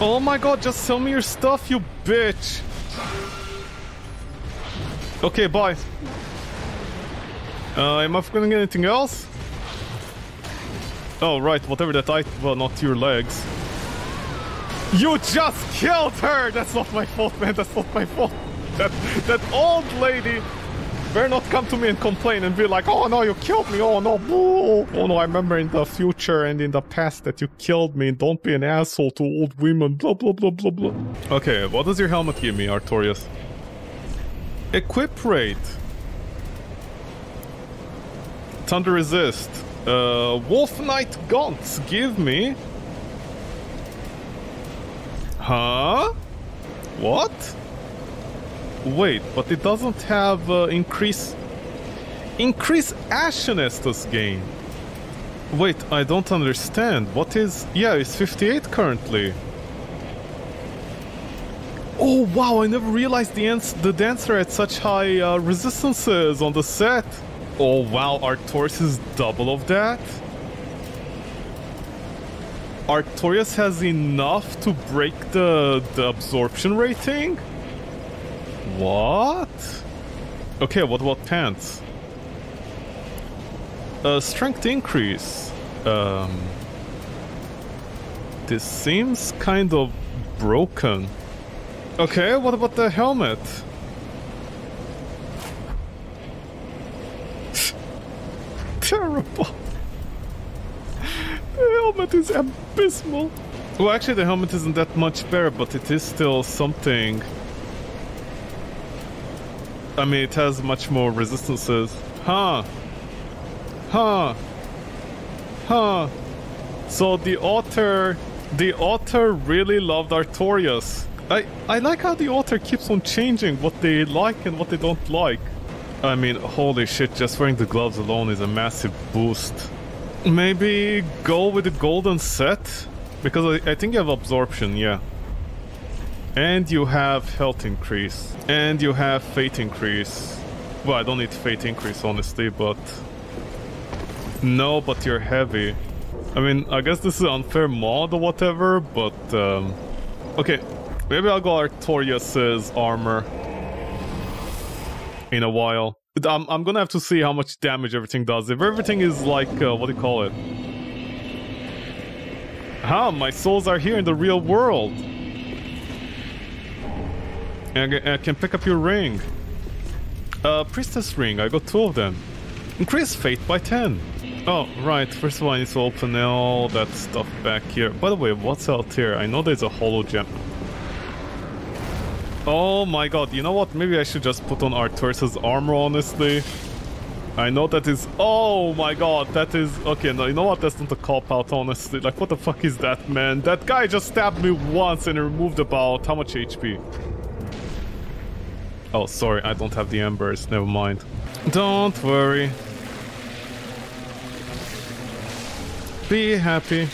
Oh my god, just sell me your stuff, you bitch. Okay, bye. Am I forgetting anything else? Oh, right, whatever that item... Well, not your legs. You just killed her! That's not my fault, man, that's not my fault. That old lady better not come to me and complain and be like, oh no, you killed me, oh no, boo. Oh no, I remember in the future and in the past that you killed me. Don't be an asshole to old women, blah, blah, blah, blah, blah. Okay, what does your helmet give me, Artorias? Equip rate. Thunder resist. Wolf Knight gaunts give me... Huh? What? Wait, but it doesn't have increase ashiness this game. Wait, I don't understand. What is... Yeah, it's 58 currently. Oh wow, I never realized the dancer had such high resistances on the set. Oh wow, Artorias is double of that. Artorias has enough to break the absorption rating? What? Okay, what about pants? Strength increase. This seems kind of broken. Okay, what about the helmet? Terrible. The helmet is abysmal. Well, actually the helmet isn't that much better, but it is still something. I mean, it has much more resistances. Huh. Huh. Huh. So the author really loved Artorias. I like how the author keeps on changing what they like and what they don't like. I mean, holy shit, just wearing the gloves alone is a massive boost. Maybe go with the golden set? Because I think you have absorption, yeah. And you have health increase. And you have fate increase. Well, I don't need fate increase, honestly, but... No, but you're heavy. I mean, I guess this is an unfair mod or whatever, but... Okay, maybe I'll go Artorias' armor. In a while. I'm gonna have to see how much damage everything does. If everything is like, what do you call it? Ah, my souls are here in the real world. And I can pick up your ring. Priestess ring, I got 2 of them. Increase fate by 10. Oh, right, first of all I need to open all that stuff back here. By the way, what's out here? I know there's a holo gem. Oh my god, you know what? Maybe I should just put on Artorias' armor, honestly. I know that is... Oh my god, that is... Okay, no, you know what? That's not a cop-out, honestly. Like, what the fuck is that, man? That guy just stabbed me once and removed about... How much HP? Oh, sorry, I don't have the embers. Never mind. Don't worry. Be happy.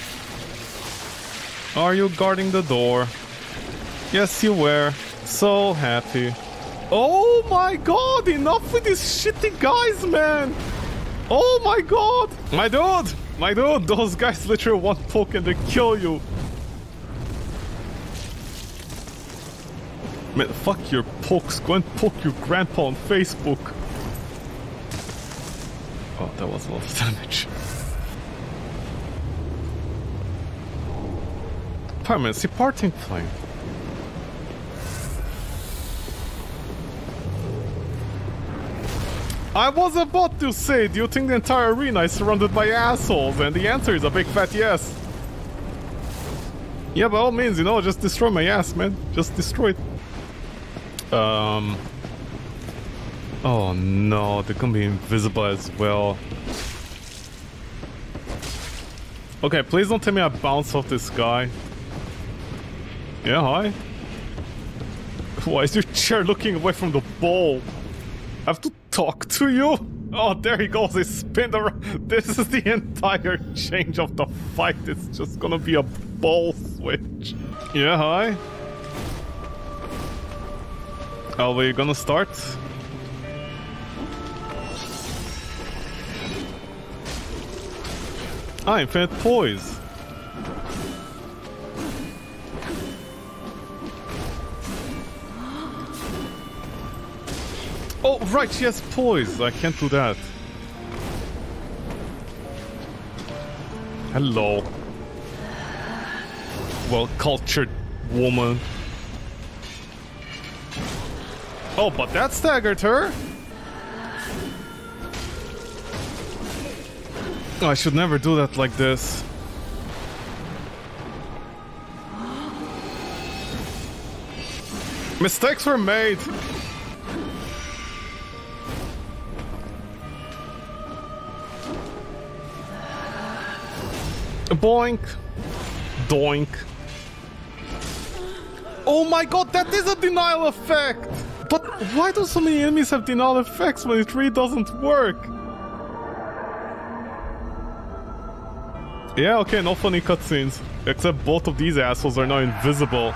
Are you guarding the door? Yes, you were. So happy. Oh my god, enough with these shitty guys, man. Oh my god. My dude, those guys literally one poke and they kill you. Man, fuck your pokes. Go and poke your grandpa on Facebook. Oh, that was a lot of damage. Permanency parting flame. I was about to say, do you think the entire arena is surrounded by assholes? And the answer is a big fat yes. Yeah, by all means, you know, just destroy my ass, man. Just destroy it. Oh no, they're gonna be invisible as well. Okay, please don't tell me I bounce off this guy. Yeah, hi. Why is your chair looking away from the ball? I have to talk to you? Oh, there he goes, he spins around. This is the entire change of the fight. It's just gonna be a ball switch. Yeah, hi. Are we gonna start? Ah, infinite poise. Oh, right, she has poise. I can't do that. Hello. Well, cultured woman. Oh, but that staggered her. Oh, I should never do that like this. Mistakes were made. Boink. Doink. Oh my god, that is a denial effect! But why do so many enemies have denial effects when it really doesn't work? Yeah, okay, no funny cutscenes. Except both of these assholes are now invisible.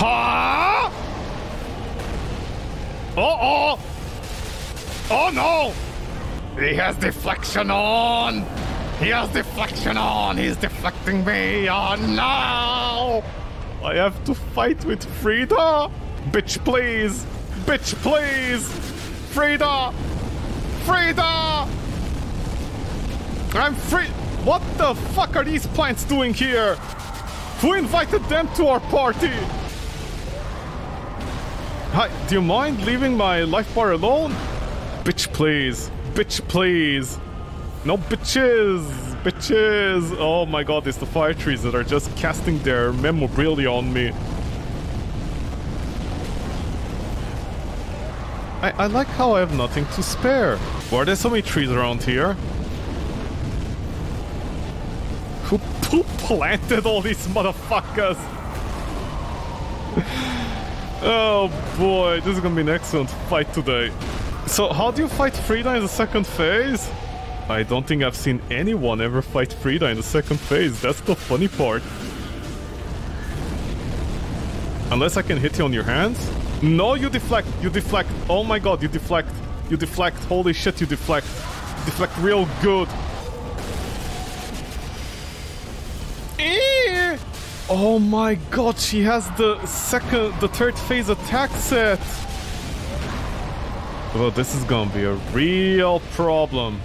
Ha! Uh-oh! Oh no! He has deflection on! He has deflection on! He's deflecting me! Oh no! I have to fight with Friede? Bitch, please! Bitch, please! Friede! Friede! I'm free! What the fuck are these plants doing here? Who invited them to our party? Hi, do you mind leaving my life bar alone? Bitch, please. Bitch, please. No bitches. Bitches. Oh my god, it's the fire trees that are just casting their memorabilia on me. I like how I have nothing to spare. Why are there so many trees around here? Who planted all these motherfuckers? Oh boy, this is gonna be an excellent fight today. So how do you fight Friede in the second phase? I don't think I've seen anyone ever fight Friede in the second phase. That's the funny part. Unless I can hit you on your hands? No, you deflect! You deflect! Oh my god, you deflect! You deflect! Holy shit, you deflect! Deflect real good! Eee! Oh my god, she has the third phase attack set! Well, this is gonna be a real problem.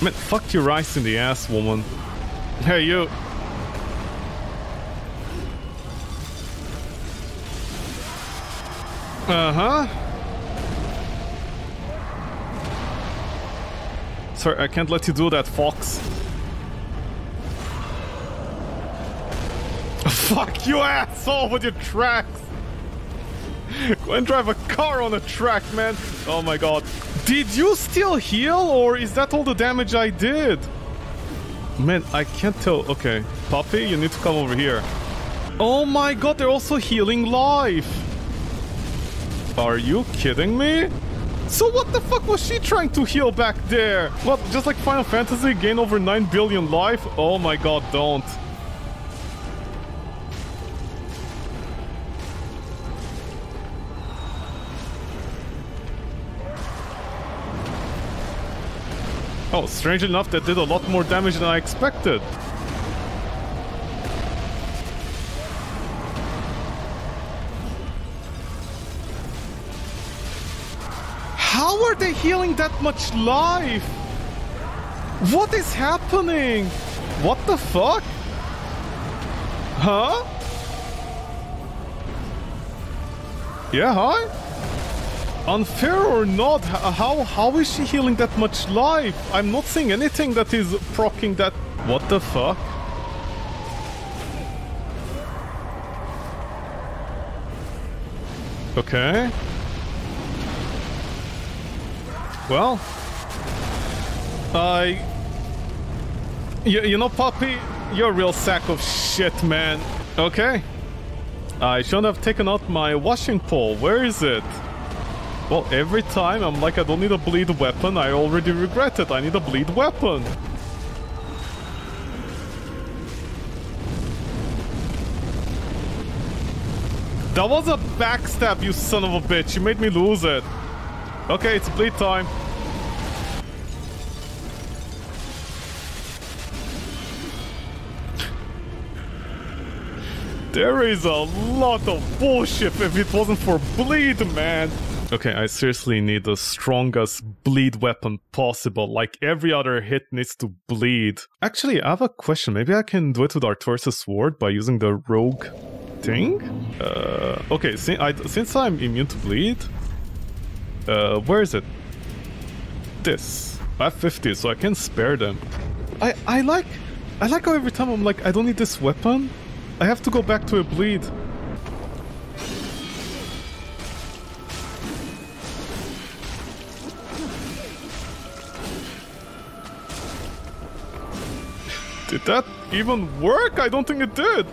Man, fuck your rice in the ass, woman. Hey, you! Uh-huh. Sorry, I can't let you do that, Fox. Fuck you, asshole, with your tracks! Go and drive a car on a track, man! Oh my god. Did you still heal, or is that all the damage I did? Man, I can't tell. Okay, Puppy, you need to come over here. Oh my god, they're also healing life! Are you kidding me? So what the fuck was she trying to heal back there? What, just like Final Fantasy, gain over 9 billion life? Oh my god, don't. Oh, strange enough, that did a lot more damage than I expected. How are they healing that much life? What is happening? What the fuck? Huh? Yeah, hi? Unfair or not, how is she healing that much life? I'm not seeing anything that is proccing that. What the fuck? Okay. Well, you know, Puppy, you're a real sack of shit, man. Okay. I shouldn't have taken out my washing pole. Where is it? Well, every time I'm like, I don't need a bleed weapon. I already regret it. I need a bleed weapon. That was a backstab, you son of a bitch. You made me lose it. Okay, it's bleed time. There is a lot of bullshit if it wasn't for bleed, man. Okay, I seriously need the strongest bleed weapon possible. Like, every other hit needs to bleed. Actually, I have a question. Maybe I can do it with Artorias' sword by using the rogue thing? Okay, since I'm immune to bleed... where is it? This. I have 50, so I can spare them. I like how every time I'm like, I don't need this weapon. I have to go back to a bleed. Did that even work? I don't think it did.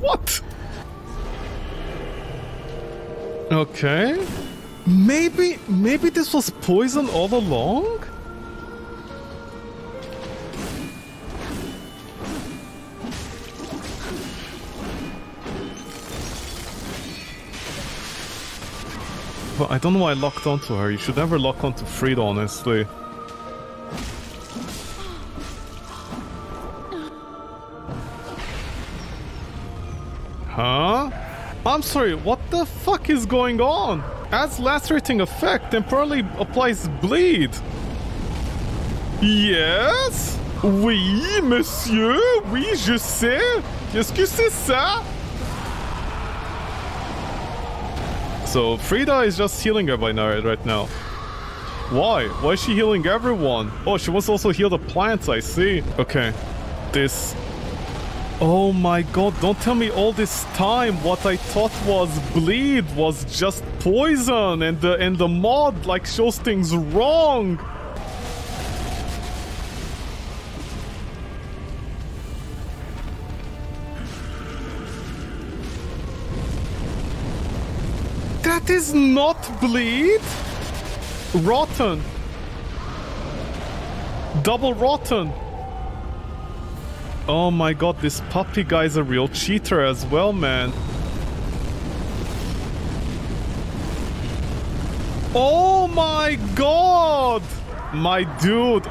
What? Okay. Maybe this was poison all along? But I don't know why I locked onto her. You should never lock onto Friede, honestly. Huh? I'm sorry, what the fuck is going on? Adds lacerating effect, temporarily applies bleed. Yes? Oui, monsieur? Oui, je sais. Qu'est-ce que c'est ça? So, Friede is just healing everybody right now. Why? Why is she healing everyone? Oh, she must also heal the plants, I see. Okay. This... Oh my god, don't tell me all this time what I thought was bleed was just poison and the mod, like, shows things wrong. That is not bleed. Rotten. Double rotten. Oh my god, this puppy guy's a real cheater as well, man. Oh my god! My dude,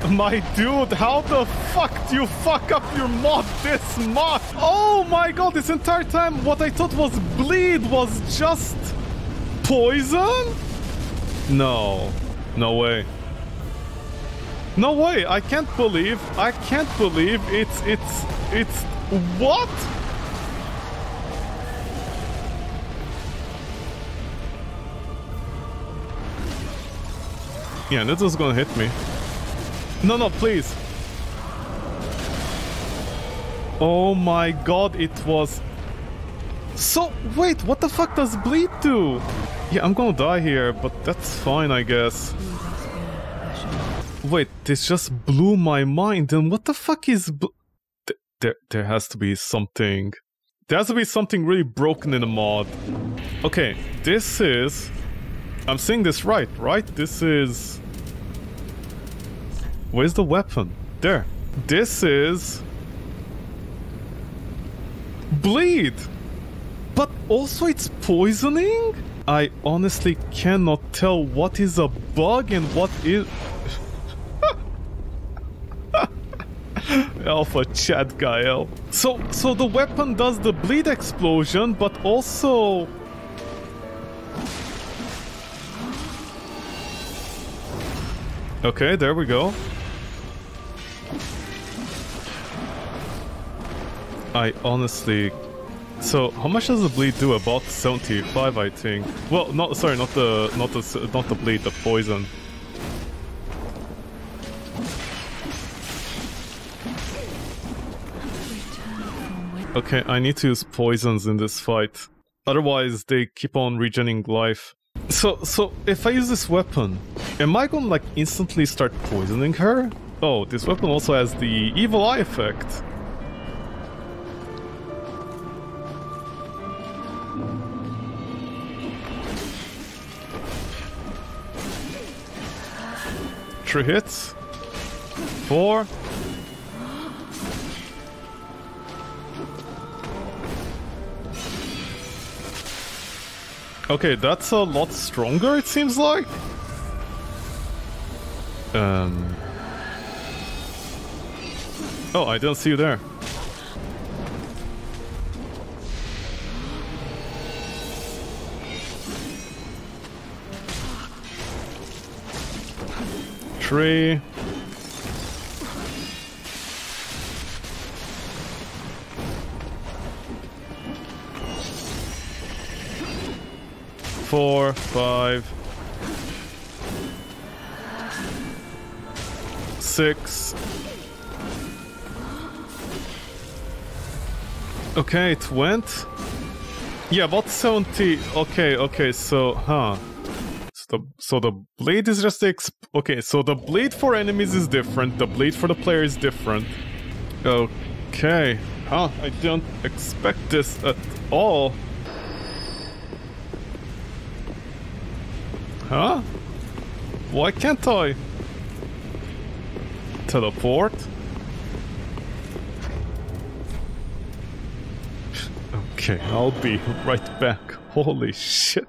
how the fuck do you fuck up your mod this much? Oh my god, this entire time what I thought was bleed was just... poison? No. No way. No way! I can't believe it's what? Yeah, this was gonna hit me. No, please. Oh my god, it was... So, wait, what the fuck does bleed do? Yeah, I'm gonna die here, but that's fine, I guess. Wait, this just blew my mind, and what the fuck is... There has to be something... There has to be something really broken in the mod. Okay, this is... I'm seeing this right? This is... Where's the weapon? There. This is... bleed! But also it's poisoning? I honestly cannot tell what is a bug and what is... Alpha Chad Gael. So the weapon does the bleed explosion, but also... Okay, there we go. I honestly... So, how much does the bleed do? About 75, I think. Well, not the bleed, the poison. Okay, I need to use poisons in this fight. Otherwise, they keep on regenerating life. So if I use this weapon, am I gonna, like, instantly start poisoning her? Oh, this weapon also has the evil eye effect. Three hits. Four. Okay, that's a lot stronger, it seems like. Oh, I don't see you there. Tree. Four, five, six. Okay, it went. Yeah, about 70. Okay, so, huh. So the blade is just okay, so the blade for enemies is different. The blade for the player is different. Okay. Huh, I don't expect this at all. Huh? Why can't I? Teleport? Okay, I'll be right back. Holy shit.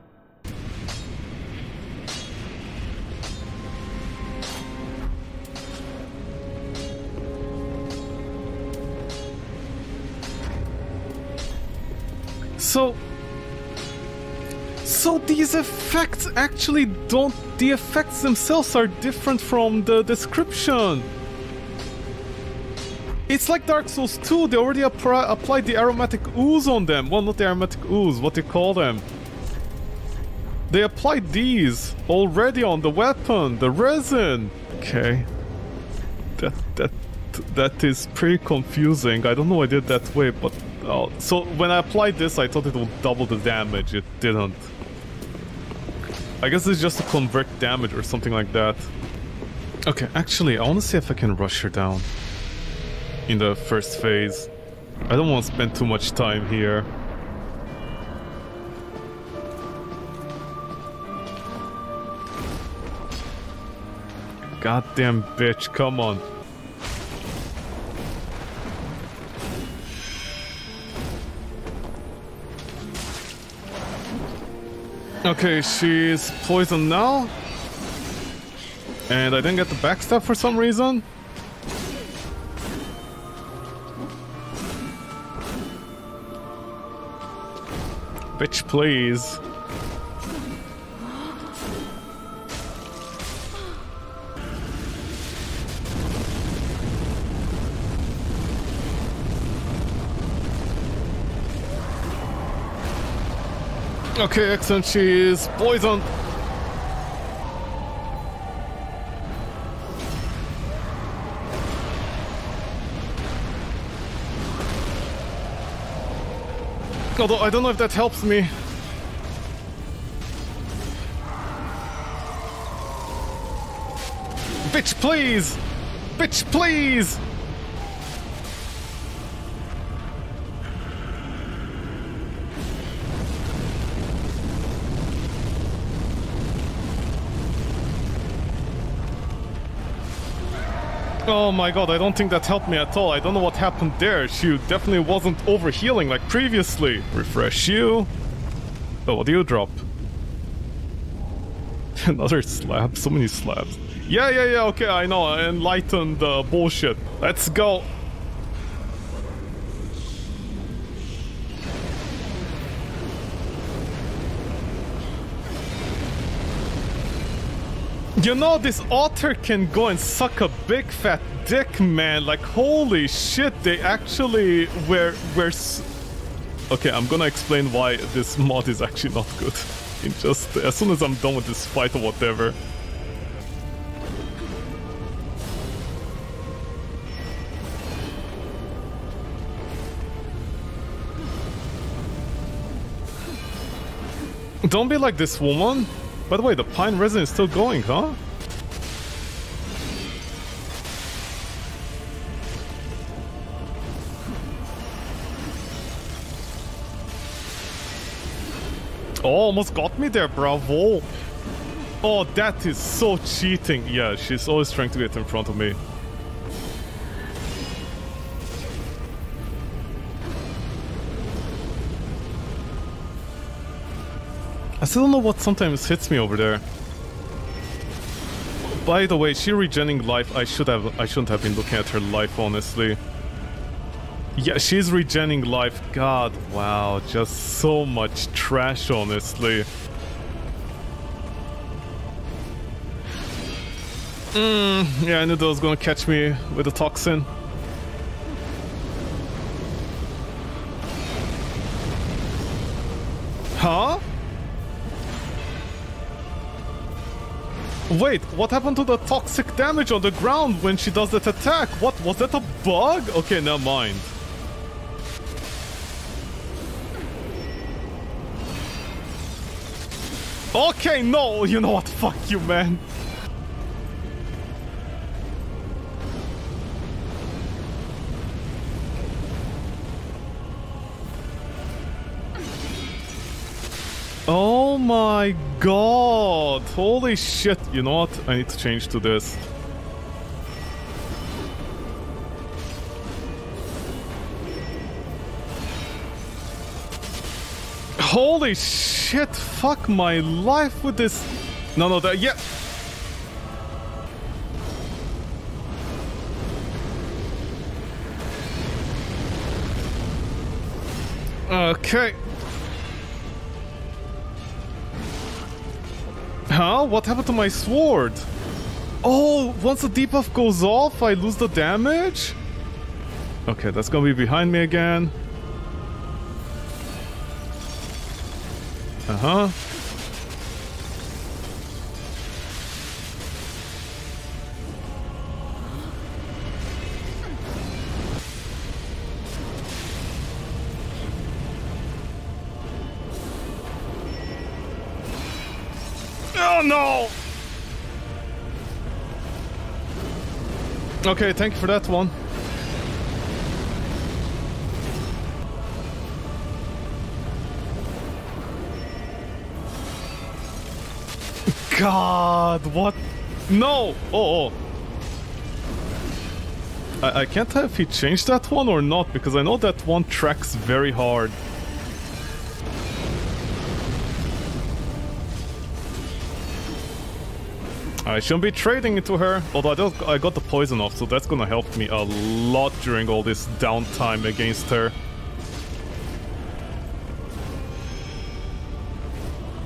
So these effects actually don't... The effects themselves are different from the description. It's like Dark Souls 2, they already applied the aromatic ooze on them. Well, not the aromatic ooze, what do you call them? They applied these already on the weapon, the resin. Okay. That is pretty confusing. I don't know why I did it that way, but... Oh, so when I applied this, I thought it would double the damage. It didn't. I guess it's just to convert damage or something like that. Okay, actually, I want to see if I can rush her down in the first phase. I don't want to spend too much time here. Goddamn bitch, come on. Okay, she's poisoned now. And I didn't get the backstab for some reason. Bitch, please. Okay, excellent, she is poisoned. Although, I don't know if that helps me. Bitch, please! Bitch, please! Oh my god, I don't think that helped me at all. I don't know what happened there. She definitely wasn't overhealing like previously. Refresh you. Oh, what do you drop? Another slab? So many slabs. Yeah, okay, I know. Enlighten the bullshit. Let's go. You know, this author can go and suck a big fat dick, man. Like, holy shit, they actually were... Okay, I'm gonna explain why this mod is actually not good. In just... As soon as I'm done with this fight or whatever. Don't be like this woman. By the way, the pine resin is still going, huh? Oh, almost got me there, bravo! Oh, that is so cheating. Yeah, she's always trying to get in front of me. I still don't know what sometimes hits me over there. By the way, she regening life. I shouldn't have been looking at her life, honestly. Yeah, she's regening life. God, wow, just so much trash, honestly. Yeah, I knew that was gonna catch me with a toxin. Huh? Wait, what happened to the toxic damage on the ground when she does that attack? What, was that a bug? Okay, never mind. Okay, no, you know what? Fuck you, man. Oh my god, holy shit. You know what? I need to change to this. Holy shit, fuck my life with this. No, no, that, yeah. Okay. Huh? What happened to my sword? Oh, once the debuff goes off, I lose the damage? Okay, that's gonna be behind me again. Uh-huh. No! Okay, thank you for that one. God, what? No! Oh, oh. I can't tell if he changed that one or not, because I know that one tracks very hard. I shouldn't be trading into her, although I got the poison off, so that's gonna help me a lot during all this downtime against her.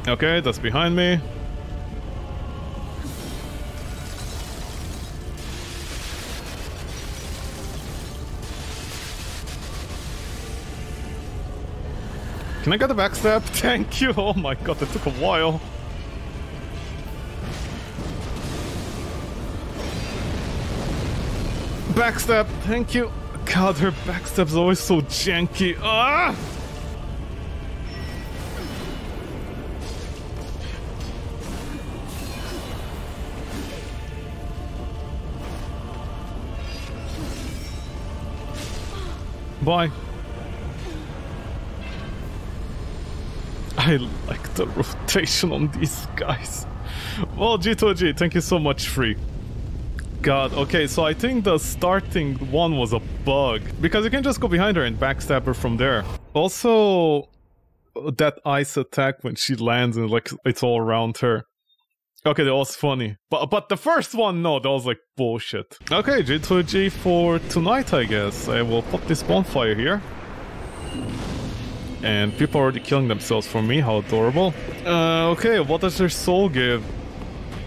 Okay, that's behind me. Can I get a backstab? Thank you! Oh my god, that took a while. Backstab, thank you. God, her backstab's always so janky. Ah! Bye. I like the rotation on these guys. Well, G2G, thank you so much, Free. God, okay, so I think the starting one was a bug, because you can just go behind her and backstab her from there. Also, that ice attack when she lands and like it's all around her. Okay, that was funny. But the first one, no, that was like bullshit. Okay, G2G for tonight, I guess. I will pop this bonfire here. And people are already killing themselves for me, how adorable. Okay, what does their soul give?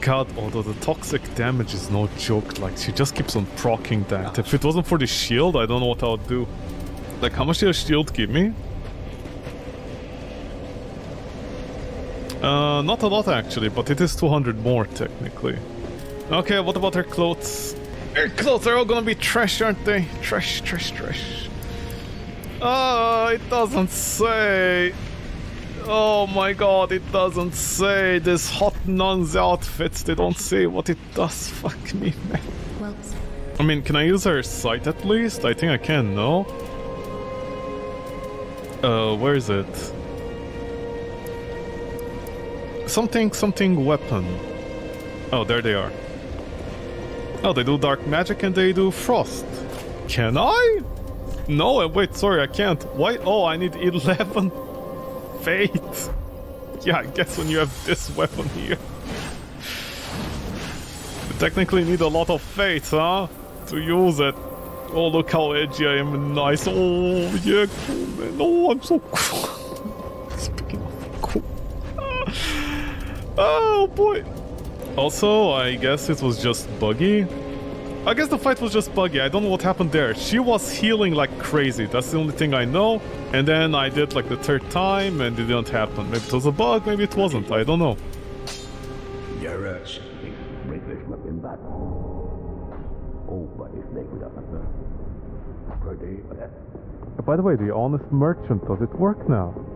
God, although the toxic damage is no joke, like she just keeps on proccing that. If it wasn't for the shield, I don't know what I would do. Like, how much did a shield give me? Not a lot actually, but it is 200 more technically. Okay, what about her clothes? Her clothes are all gonna be trash, aren't they? Trash, trash, trash. Oh, it doesn't say. Oh my god, it doesn't say. This hot nun's outfits, they don't say what it does. Fuck me, man. Well, I mean, can I use her sight at least? I think I can, no? Where is it? Something weapon. Oh, there they are. Oh, they do dark magic and they do frost. Can I? No, wait, sorry, I can't. Why? Oh, I need 11. Fate. Yeah, I guess when you have this weapon here. You technically need a lot of faith, huh? To use it. Oh, look how edgy I am. Nice. Oh, yeah, cool, man. Oh, I'm so cool. Speaking of cool. Oh, boy. Also, I guess it was just buggy. I guess the fight was just buggy. I don't know what happened there. She was healing like crazy. That's the only thing I know. And then I did like the third time and it didn't happen. Maybe it was a bug, maybe it wasn't. I don't know. By the way, the honest merchant, does it work now?